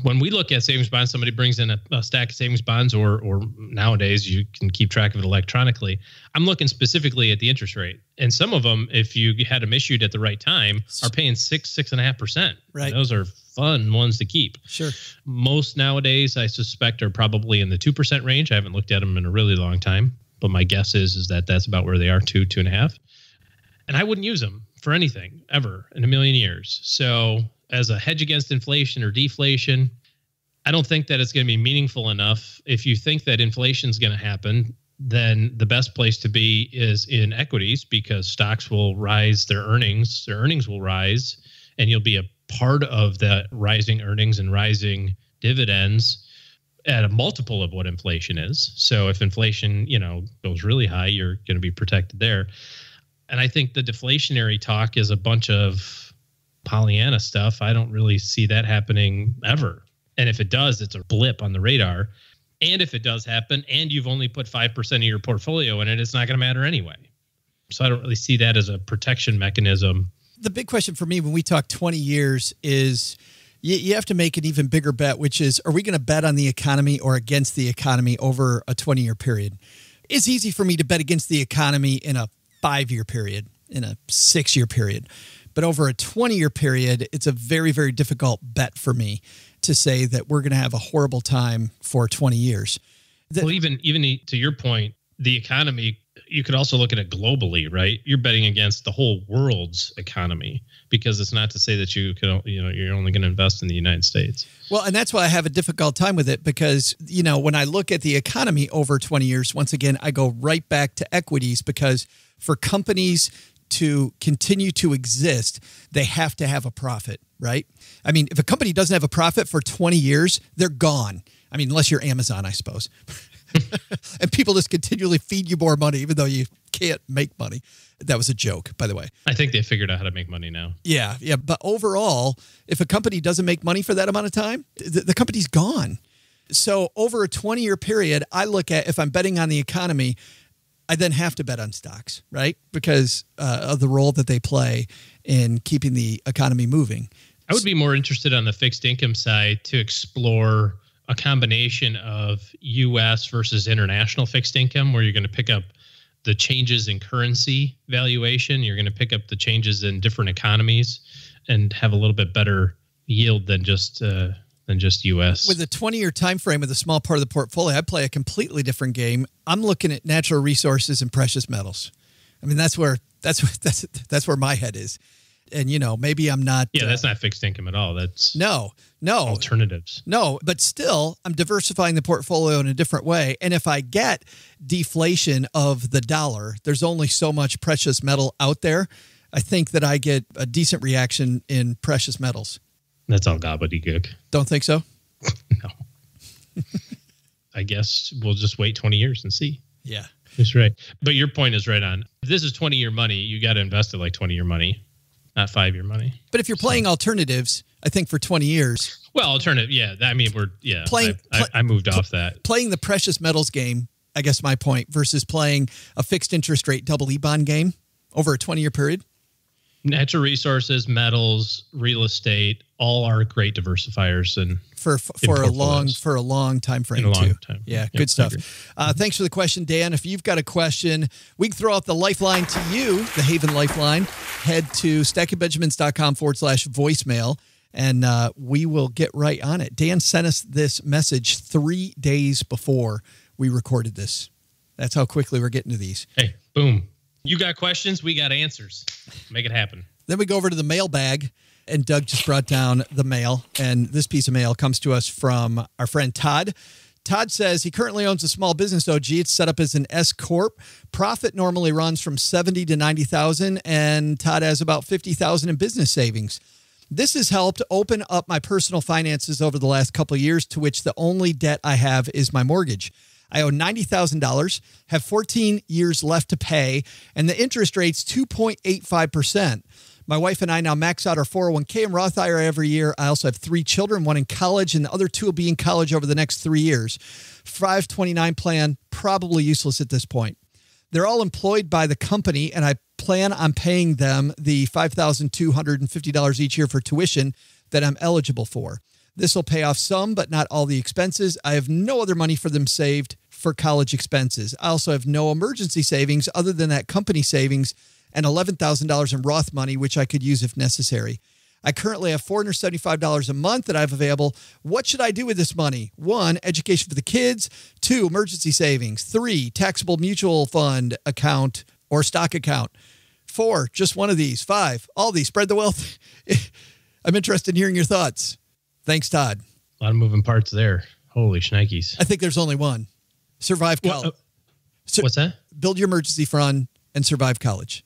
When we look at savings bonds, somebody brings in a, a stack of savings bonds, or or nowadays you can keep track of it electronically. I'm looking specifically at the interest rate. And some of them, if you had them issued at the right time, are paying six, six and a half percent. Right. Those are fun ones to keep. Sure. Most nowadays, I suspect, are probably in the two percent range. I haven't looked at them in a really long time, but my guess is, is that that's about where they are, two, two and a half. And I wouldn't use them for anything ever in a million years. So as a hedge against inflation or deflation, I don't think that it's going to be meaningful enough. If you think that inflation is going to happen, then the best place to be is in equities, because stocks will rise their earnings, their earnings will rise, and you'll be a part of the rising earnings and rising dividends at a multiple of what inflation is. So if inflation, you know, goes really high, you're going to be protected there. And I think the deflationary talk is a bunch of Pollyanna stuff. I don't really see that happening ever. And if it does, it's a blip on the radar. And if it does happen, and you've only put five percent of your portfolio in it, it's not going to matter anyway. So I don't really see that as a protection mechanism. The big question for me when we talk twenty years is you, you have to make an even bigger bet, which is, are we going to bet on the economy or against the economy over a twenty-year period? It's easy for me to bet against the economy in a five-year period, in a six-year period. But over a twenty-year period, it's a very, very difficult bet for me to say that we're going to have a horrible time for twenty years. The well, even even to your point, the economy, you could also look at it globally, right? You're betting against the whole world's economy, because it's not to say that you can, you know, you're only going to invest in the United States. Well, and that's why I have a difficult time with it, because, you know, when I look at the economy over twenty years, once again, I go right back to equities, because for companies to continue to exist, they have to have a profit, right? I mean, if a company doesn't have a profit for twenty years, they're gone. I mean, unless you're Amazon, I suppose. And people just continually feed you more money, even though you can't make money. That was a joke, by the way. I think they figured out how to make money now. Yeah, yeah. But overall, if a company doesn't make money for that amount of time, the, the company's gone. So over a twenty-year period, I look at, if I'm betting on the economy, I then have to bet on stocks, right? Because uh, of the role that they play in keeping the economy moving. I would be more interested on the fixed income side to explore a combination of U S versus international fixed income, where you're going to pick up the changes in currency valuation. You're going to pick up the changes in different economies and have a little bit better yield than just uh, than just U S. With a twenty-year time frame with a small part of the portfolio, I play a completely different game. I'm looking at natural resources and precious metals. I mean, that's where that's where, that's that's where my head is. And, you know, maybe I'm not. Yeah, that's uh, not fixed income at all. That's no, no alternatives. No, but still, I'm diversifying the portfolio in a different way. And if I get deflation of the dollar, there's only so much precious metal out there. I think that I get a decent reaction in precious metals. That's all gobbledygook. Don't think so? No. I guess we'll just wait twenty years and see. Yeah, that's right. But your point is right on. If this is twenty-year money, you got to invest it like twenty-year money. Not five-year money. But if you're playing so. alternatives, I think for twenty years. Well, alternative, yeah. I mean, we're, yeah, playing, I, I, I moved off that. Playing the precious metals game, I guess my point, versus playing a fixed interest rate double E bond game over a twenty-year period. Natural resources, metals, real estate, all are great diversifiers, and for for a long for a long time frame in a long too. Time. Yeah, yep, good stuff. Uh, mm-hmm. Thanks for the question, Dan. If you've got a question, we can throw out the lifeline to you, the Haven Lifeline. Head to stacking benjamins dot com forward slash voicemail, and uh, we will get right on it. Dan sent us this message three days before we recorded this. That's how quickly we're getting to these. Hey, boom. You got questions, we got answers. Make it happen. Then we go over to the mailbag, and Doug just brought down the mail. And this piece of mail comes to us from our friend Todd. Todd says he currently owns a small business, O G. It's set up as an S corp. Profit normally runs from seventy to ninety thousand, and Todd has about fifty thousand in business savings. This has helped open up my personal finances over the last couple of years, to which the only debt I have is my mortgage. I owe ninety thousand dollars, have fourteen years left to pay, and the interest rate's two point eight five percent. My wife and I now max out our four oh one K and Roth I R A every year. I also have three children, one in college, and the other two will be in college over the next three years. five twenty-nine plan, probably useless at this point. They're all employed by the company, and I plan on paying them the five thousand two hundred fifty dollars each year for tuition that I'm eligible for. This will pay off some, but not all the expenses. I have no other money for them saved for college expenses. I also have no emergency savings other than that company savings and eleven thousand dollars in Roth money, which I could use if necessary. I currently have four hundred seventy-five dollars a month that I have available. What should I do with this money? One, education for the kids. Two, emergency savings. Three, taxable mutual fund account or stock account. Four, just one of these. Five, all these. Spread the wealth. I'm interested in hearing your thoughts. Thanks, Todd. A lot of moving parts there. Holy shnikes. I think there's only one. Survive college. Well, uh, Sur what's that? Build your emergency fund and survive college.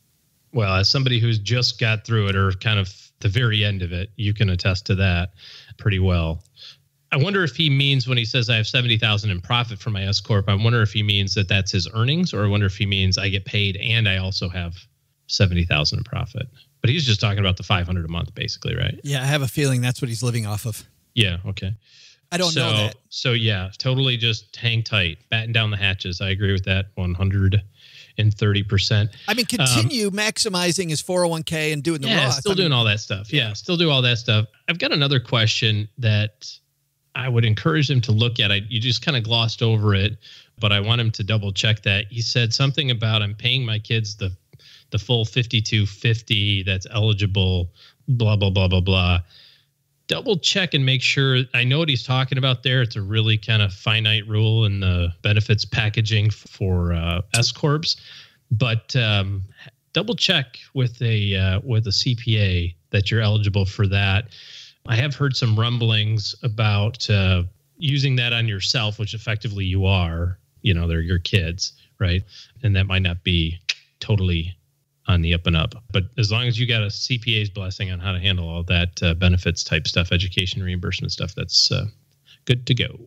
Well, as somebody who's just got through it, or kind of the very end of it, you can attest to that pretty well. I wonder if he means when he says I have seventy thousand dollars in profit from my S corp, I wonder if he means that that's his earnings, or I wonder if he means I get paid and I also have seventy thousand dollars in profit. But he's just talking about the five hundred a month, basically, right? Yeah, I have a feeling that's what he's living off of. Yeah, okay. I don't so, know that. So, yeah, totally just hang tight, batten down the hatches. I agree with that one hundred thirty percent. I mean, continue um, maximizing his four oh one K and doing the yeah, Roth. still I doing mean, all that stuff. Yeah, yeah, still do all that stuff. I've got another question that I would encourage him to look at. I, you just kind of glossed over it, but I want him to double check that. He said something about I'm paying my kids the the full fifty-two fifty that's eligible, blah, blah, blah, blah, blah. Double check and make sure I know what he's talking about there. It's a really kind of finite rule in the benefits packaging for uh, S-Corps. But um, double check with a uh, with a C P A that you're eligible for that. I have heard some rumblings about uh, using that on yourself, which effectively you are. You know, they're your kids, right? And that might not be totally on the up and up. But as long as you got a C P A's blessing on how to handle all that uh, benefits type stuff, education, reimbursement stuff, that's uh, good to go.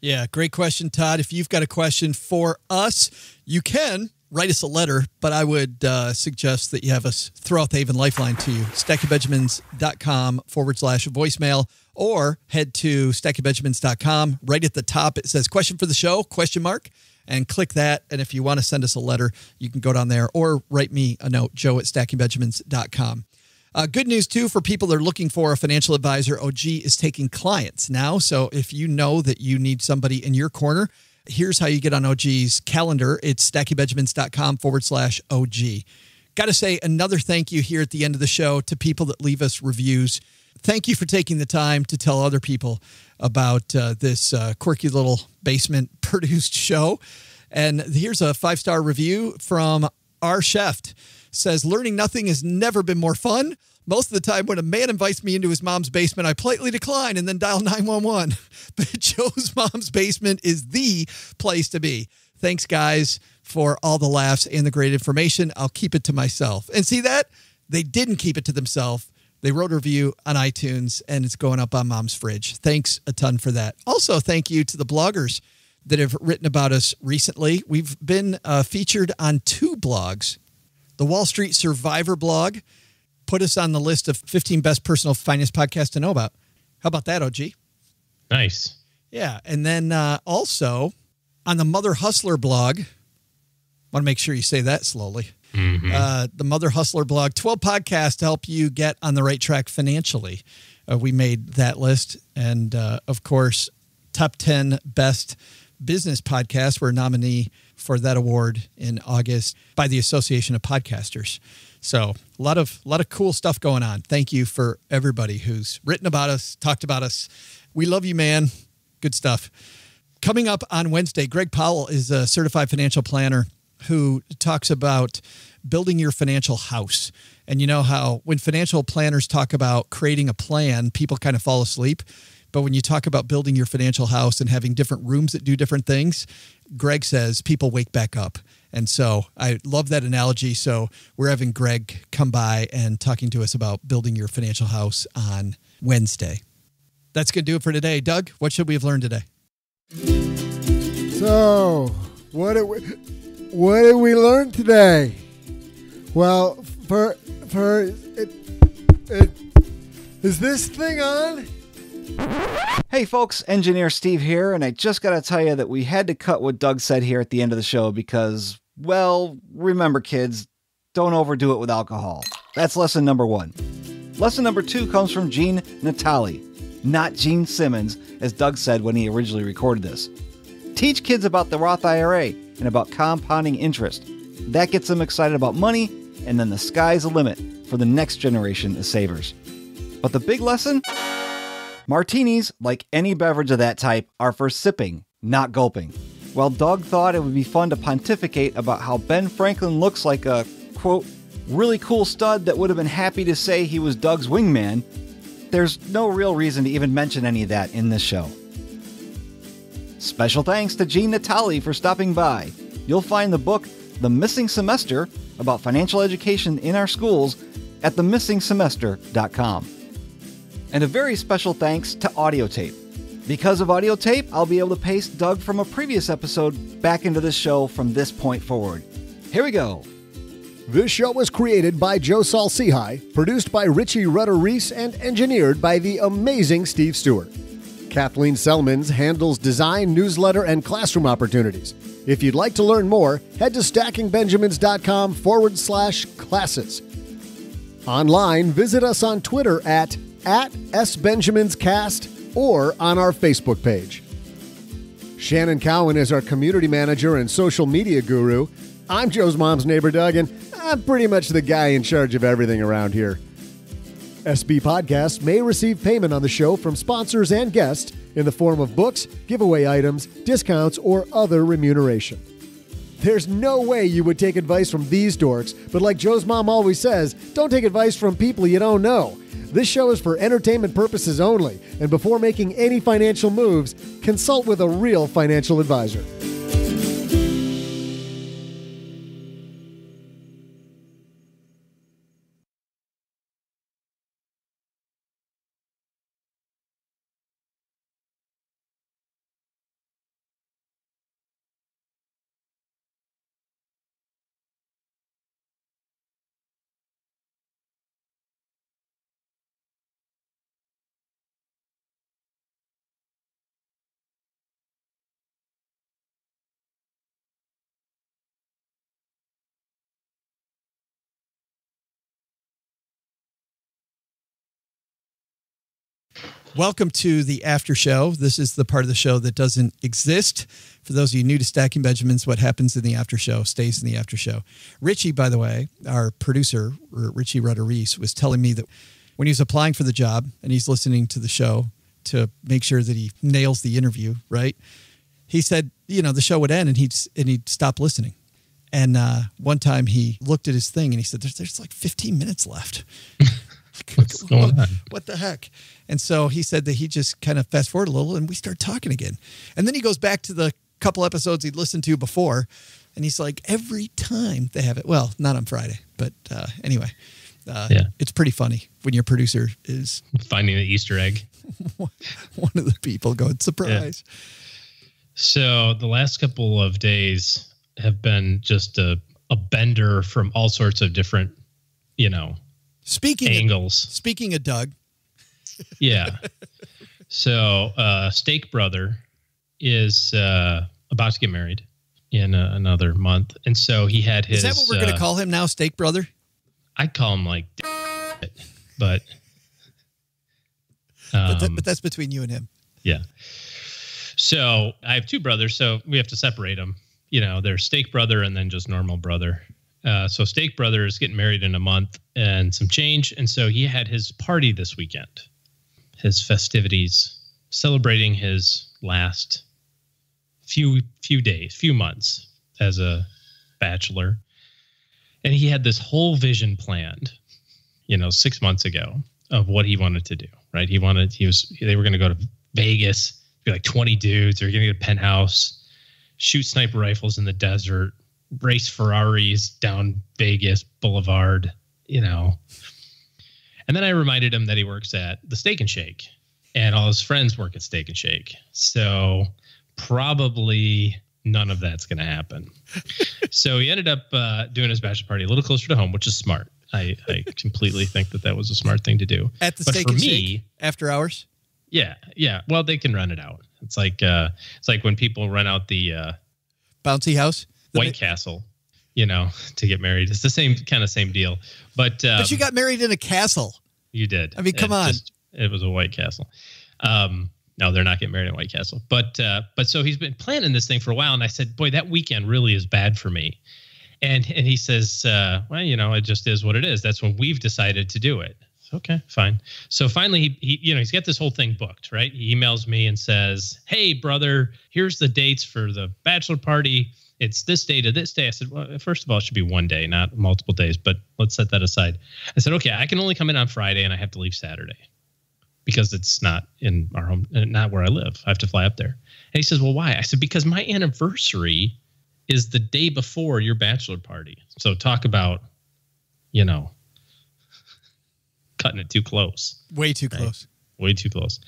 Yeah, great question, Todd. If you've got a question for us, you can write us a letter, but I would uh, suggest that you have us throw out the Haven Lifeline to you, stacking benjamins dot com forward slash voicemail, or head to stacking benjamins dot com. Right at the top, it says question for the show, question mark, and click that. And if you want to send us a letter, you can go down there or write me a note, joe at stacking benjamins dot com. Uh, good news, too, for people that are looking for a financial advisor. O G is taking clients now. So if you know that you need somebody in your corner, here's how you get on O G's calendar. It's stacking benjamins dot com forward slash O G. Got to say another thank you here at the end of the show to people that leave us reviews. Thank you for taking the time to tell other people about uh, this uh, quirky little basement produced show. And here's a five-star review from R. Sheft. Says, learning nothing has never been more fun. Most of the time when a man invites me into his mom's basement, I politely decline and then dial nine one one. But Joe's mom's basement is the place to be. Thanks, guys, for all the laughs and the great information. I'll keep it to myself. And see that? They didn't keep it to themselves. They wrote a review on iTunes, and it's going up on Mom's Fridge. Thanks a ton for that. Also, thank you to the bloggers that have written about us recently. We've been uh, featured on two blogs. The Wall Street Survivor blog put us on the list of fifteen best personal finance podcasts to know about. How about that, O G? Nice. Yeah. And then uh, also on the Mother Hustler blog, want to make sure you say that slowly. Mm-hmm. uh, the Mother Hustler blog, twelve podcasts to help you get on the right track financially. Uh, we made that list. And uh, of course, top ten best business podcasts. We're a nominee for that award in August by the Association of Podcasters. So a lot of, a lot of cool stuff going on. Thank you for everybody who's written about us, talked about us. We love you, man. Good stuff. Coming up on Wednesday, Greg Powell is a certified financial planner who talks about building your financial house. And you know how when financial planners talk about creating a plan, people kind of fall asleep. But when you talk about building your financial house and having different rooms that do different things, Greg says people wake back up. And so I love that analogy. So we're having Greg come by and talking to us about building your financial house on Wednesday. That's going to do it for today. Doug, what should we have learned today? So what did we, what did we learn today? Well, for, for it, it, is this thing on? Hey folks, Engineer Steve here, and I just gotta tell you that we had to cut what Doug said here at the end of the show because, well, remember kids, don't overdo it with alcohol. That's lesson number one. Lesson number two comes from Gene Natali, not Gene Simmons, as Doug said when he originally recorded this. Teach kids about the Roth I R A and about compounding interest. That gets them excited about money, and then the sky's the limit for the next generation of savers. But the big lesson? Martinis, like any beverage of that type, are for sipping, not gulping. While Doug thought it would be fun to pontificate about how Ben Franklin looks like a, quote, really cool stud that would have been happy to say he was Doug's wingman, there's no real reason to even mention any of that in this show. Special thanks to Gene Natali for stopping by. You'll find the book, The Missing Semester, about financial education in our schools, at the missing semester dot com. And a very special thanks to Audiotape. Because of Audiotape, I'll be able to paste Doug from a previous episode back into this show from this point forward. Here we go. This show was created by Joe Saul-Sehy, produced by Richie Rutter-Reese, and engineered by the amazing Steve Stewart. Kathleen Selmans handles design, newsletter, and classroom opportunities. If you'd like to learn more, head to stacking benjamins dot com forward slash classes. Online, visit us on Twitter at at S Benjamins Cast or on our Facebook page. Shannon Cowan is our community manager and social media guru. I'm Joe's mom's neighbor, Doug, and I'm pretty much the guy in charge of everything around here. S B Podcasts may receive payment on the show from sponsors and guests in the form of books, giveaway items, discounts, or other remuneration. There's no way you would take advice from these dorks, but like Joe's mom always says, don't take advice from people you don't know. This show is for entertainment purposes only, and before making any financial moves, consult with a real financial advisor. Welcome to the after show. This is the part of the show that doesn't exist. For those of you new to Stacking Benjamins, what happens in the after show stays in the after show. Richie, by the way, our producer, Richie Rodriguez, was telling me that when he was applying for the job and he's listening to the show to make sure that he nails the interview, right? He said, you know, the show would end and he'd, and he'd stop listening. And uh, one time he looked at his thing and he said, there's, there's like fifteen minutes left. What's going on? What the heck? And so he said that he just kind of fast forward a little and we start talking again. And then he goes back to the couple episodes he'd listened to before. And he's like, every time they have it. Well, not on Friday, but uh, anyway, uh, yeah. It's pretty funny when your producer is finding the Easter egg. One of the people going, surprise. Yeah. So the last couple of days have been just a, a bender from all sorts of different, you know, Speaking angles. Of, speaking of Doug. Yeah. So uh, Steak Brother is uh, about to get married in uh, another month. And so he had his... Is that what we're uh, going to call him now, Steak Brother? I call him like... But, um, but, that, but that's between you and him. Yeah. So I have two brothers, so we have to separate them. You know, they're Steak Brother and then just normal brother. Uh, so Steak Brother is getting married in a month and some change. And so he had his party this weekend, his festivities, celebrating his last few, few days, few months as a bachelor. And he had this whole vision planned, you know, six months ago of what he wanted to do, right? He wanted, he was, they were going to go to Vegas, be like twenty dudes. They're going to get a penthouse, shoot sniper rifles in the desert, race Ferraris down Vegas Boulevard, you know. And then I reminded him that he works at the Steak and Shake and all his friends work at Steak and Shake. So probably none of that's going to happen. So he ended up uh, doing his bachelor party a little closer to home, which is smart. I, I completely think that that was a smart thing to do. At the but Steak for and me, Shake after hours? Yeah. Yeah. Well, they can rent it out. It's like, uh, it's like when people rent out the uh, bouncy house. White Castle, you know, to get married. It's the same kind of same deal. But um, but you got married in a castle. You did. I mean, come it on. Just, it was a White Castle. Um, no, they're not getting married at White Castle. But uh, but so he's been planning this thing for a while. And I said, boy, that weekend really is bad for me. And and he says, uh, well, you know, it just is what it is. That's when we've decided to do it. Said, okay, fine. So finally, he, he you know, he's got this whole thing booked, right? He emails me and says, hey, brother, here's the dates for the bachelor party. It's this day to this day. I said, well, first of all, it should be one day, not multiple days, but let's set that aside. I said, okay, I can only come in on Friday and I have to leave Saturday because it's not in our home, not where I live. I have to fly up there. And he says, well, why? I said, because my anniversary is the day before your bachelor party. So talk about, you know, cutting it too close. Way too right? close. Way too close.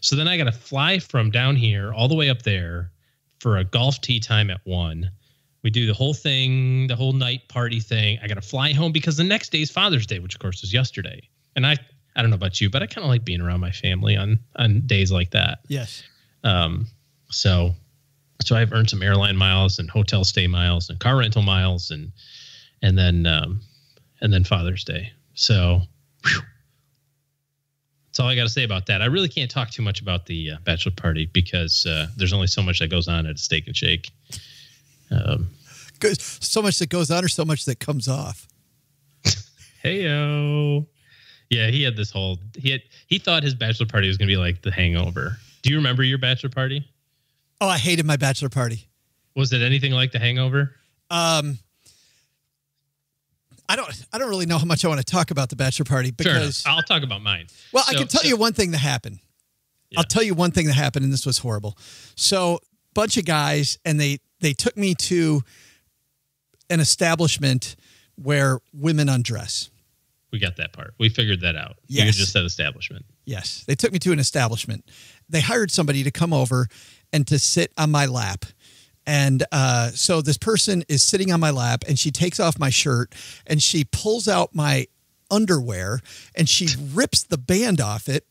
So then I got to fly from down here all the way up there for a golf tee time at one. We do the whole thing, the whole night party thing. I got to fly home because the next day is Father's Day, which of course was yesterday. And I, I don't know about you, but I kind of like being around my family on, on days like that. Yes. Um, so, so I've earned some airline miles and hotel stay miles and car rental miles and, and then, um, and then Father's Day. So whew, that's all I got to say about that. I really can't talk too much about the uh, bachelor party because uh, there's only so much that goes on at a Steak and Shake. Um, so much that goes on or so much that comes off. heyo. Yeah, he had this whole, he had, he thought his bachelor party was going to be like The Hangover. Do you remember your bachelor party? Oh, I hated my bachelor party. Was it anything like The Hangover? Um, I don't, I don't really know how much I want to talk about the bachelor party because sure, I'll talk about mine. Well, so, I can tell so, you one thing that happened. Yeah. I'll tell you one thing that happened, and this was horrible. So, bunch of guys, and they they took me to an establishment where women undress. We got that part. We figured that out. Yes. You just said establishment. Yes. They took me to an establishment. They hired somebody to come over and to sit on my lap. And uh, so this person is sitting on my lap, and she takes off my shirt, and she pulls out my underwear, and she rips the band off it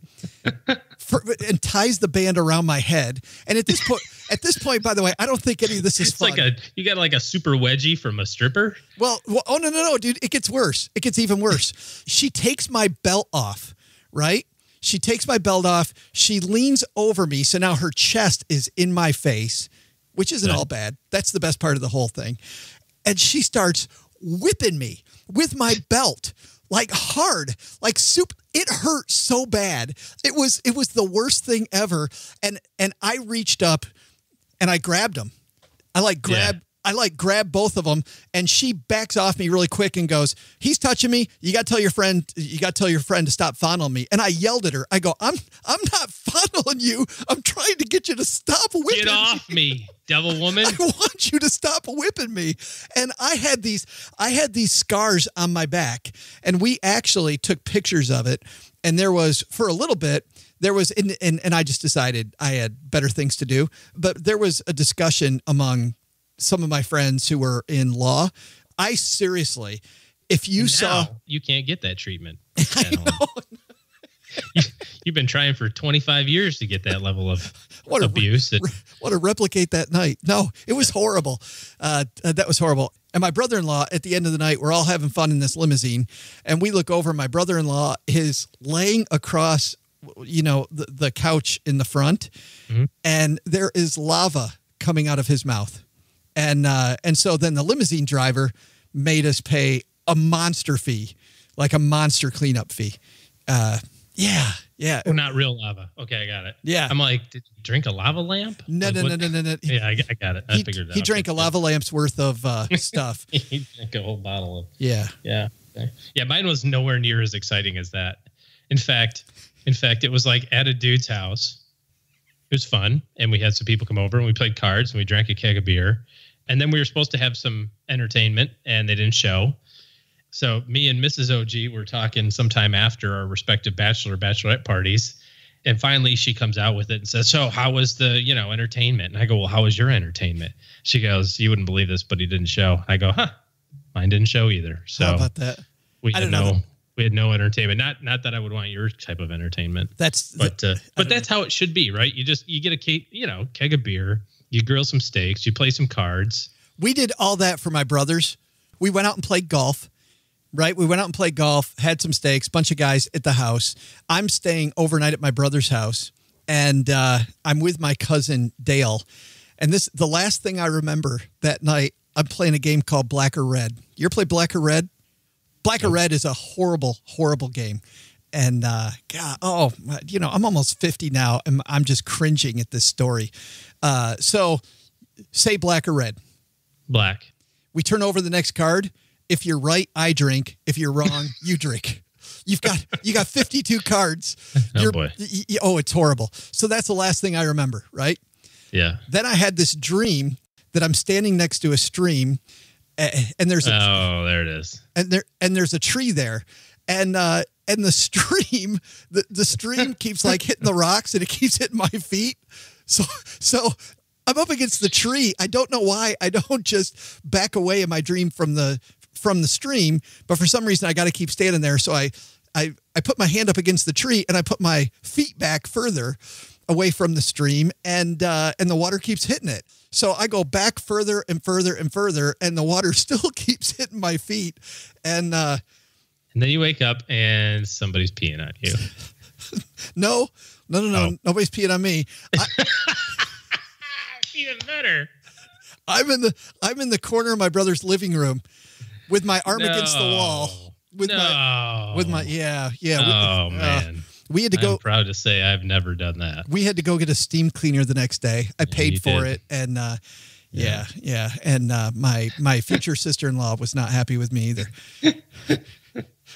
for, and ties the band around my head. And at this point, at this point, by the way, I don't think any of this is it's fun. Like a, you got like a super wedgie from a stripper? Well, well, oh, no, no, no, dude. It gets worse. It gets even worse. She takes my belt off, right? She takes my belt off. She leans over me. So now her chest is in my face, which isn't all bad. That's the best part of the whole thing. And she starts whipping me with my belt, like hard, like soup. It hurt so bad. It was, it was the worst thing ever. And, and I reached up and I grabbed him. I like grabbed, yeah. I like grabbed both of them, and she backs off me really quick and goes, he's touching me. You got to tell your friend, you got to tell your friend to stop fondling me. And I yelled at her. I go, I'm, I'm not fondling you. I'm trying to get you to stop whipping me. Get off me. Devil woman. I want you to stop whipping me. And I had these, I had these scars on my back, and we actually took pictures of it. And there was, for a little bit, there was, and, and, and I just decided I had better things to do, but there was a discussion among some of my friends who were in law. I seriously, if you now, saw, you can't get that treatment at home. you, you've been trying for twenty-five years to get that level of what abuse. Re, re, what to replicate that night. No, it was horrible. Uh, that was horrible. And my brother-in-law, at the end of the night, we're all having fun in this limousine. And we look over, my brother-in-law is laying across, you know, the, the couch in the front, mm-hmm. and there is lava coming out of his mouth. And, uh, and so then the limousine driver made us pay a monster fee, like a monster cleanup fee. Uh, Yeah. Yeah. Well, not real lava. Okay. I got it. Yeah. I'm like, did you drink a lava lamp? No, like, no, no, no, no, no. He, yeah. I, I got it. I he, figured it he out. He drank a lava lamp's worth of uh, stuff. He drank a whole bottle of. Yeah. Yeah. Okay. Yeah. Mine was nowhere near as exciting as that. In fact, in fact, it was like at a dude's house. It was fun. And we had some people come over, and we played cards, and we drank a keg of beer. And then we were supposed to have some entertainment, and they didn't show. So me and Missus O G were talking sometime after our respective bachelor, bachelorette parties. And finally she comes out with it and says, so how was the, you know, entertainment? And I go, well, how was your entertainment? She goes, you wouldn't believe this, but he didn't show. I go, huh, mine didn't show either. So how about that? We had no, know we had no entertainment. Not, not that I would want your type of entertainment. That's, but, the, uh, but that's know. how it should be, right? You just, you get a keg, you know, keg of beer, you grill some steaks, you play some cards. We did all that for my brothers. We went out and played golf. Right. We went out and played golf, had some steaks, bunch of guys at the house. I'm staying overnight at my brother's house, and uh, I'm with my cousin Dale. And this, the last thing I remember that night, I'm playing a game called Black or Red. You ever play Black or Red? Black or Red is a horrible, horrible game. And uh, God, oh, you know, I'm almost fifty now, and I'm just cringing at this story. Uh, so say Black or Red. Black. We turn over the next card. If you're right, I drink. If you're wrong, you drink. You've got, you got fifty-two cards. Oh, you're, boy. You, oh, it's horrible. So that's the last thing I remember, right? Yeah. Then I had this dream that I'm standing next to a stream, and there's a, oh, there it is. And there, and there's a tree there. And, uh, and the stream, the, the stream keeps like hitting the rocks, and it keeps hitting my feet. So, so I'm up against the tree. I don't know why I don't just back away in my dream from the, from the stream, but for some reason I got to keep standing there. So I, I, I put my hand up against the tree, and I put my feet back further away from the stream, and, uh, and the water keeps hitting it. So I go back further and further and further, and the water still keeps hitting my feet. And, uh, and then you wake up and somebody's peeing on you. no, no, no, no. Oh. Nobody's peeing on me. I, even better. I'm in the, I'm in the corner of my brother's living room, with my arm no. against the wall, with no. my, with my, yeah, yeah. Oh, with, man. Uh, we had to go. I'm proud to say I've never done that. We had to go get a steam cleaner the next day. I paid you for did. it. And, uh, yeah, yeah. yeah. And, uh, my, my future sister-in-law was not happy with me either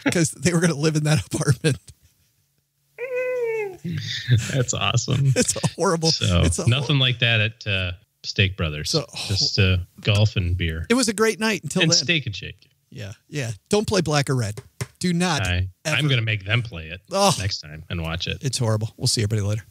because they were going to live in that apartment. That's awesome. It's horrible. So it's nothing hor like that at, uh, Steak Brothers. So, oh, just, uh, golf and beer. It was a great night until and then. Steak and Shake. Yeah. Yeah. Don't play black or red. Do not. I, I'm going to make them play it oh, next time and watch it. It's horrible. We'll see everybody later.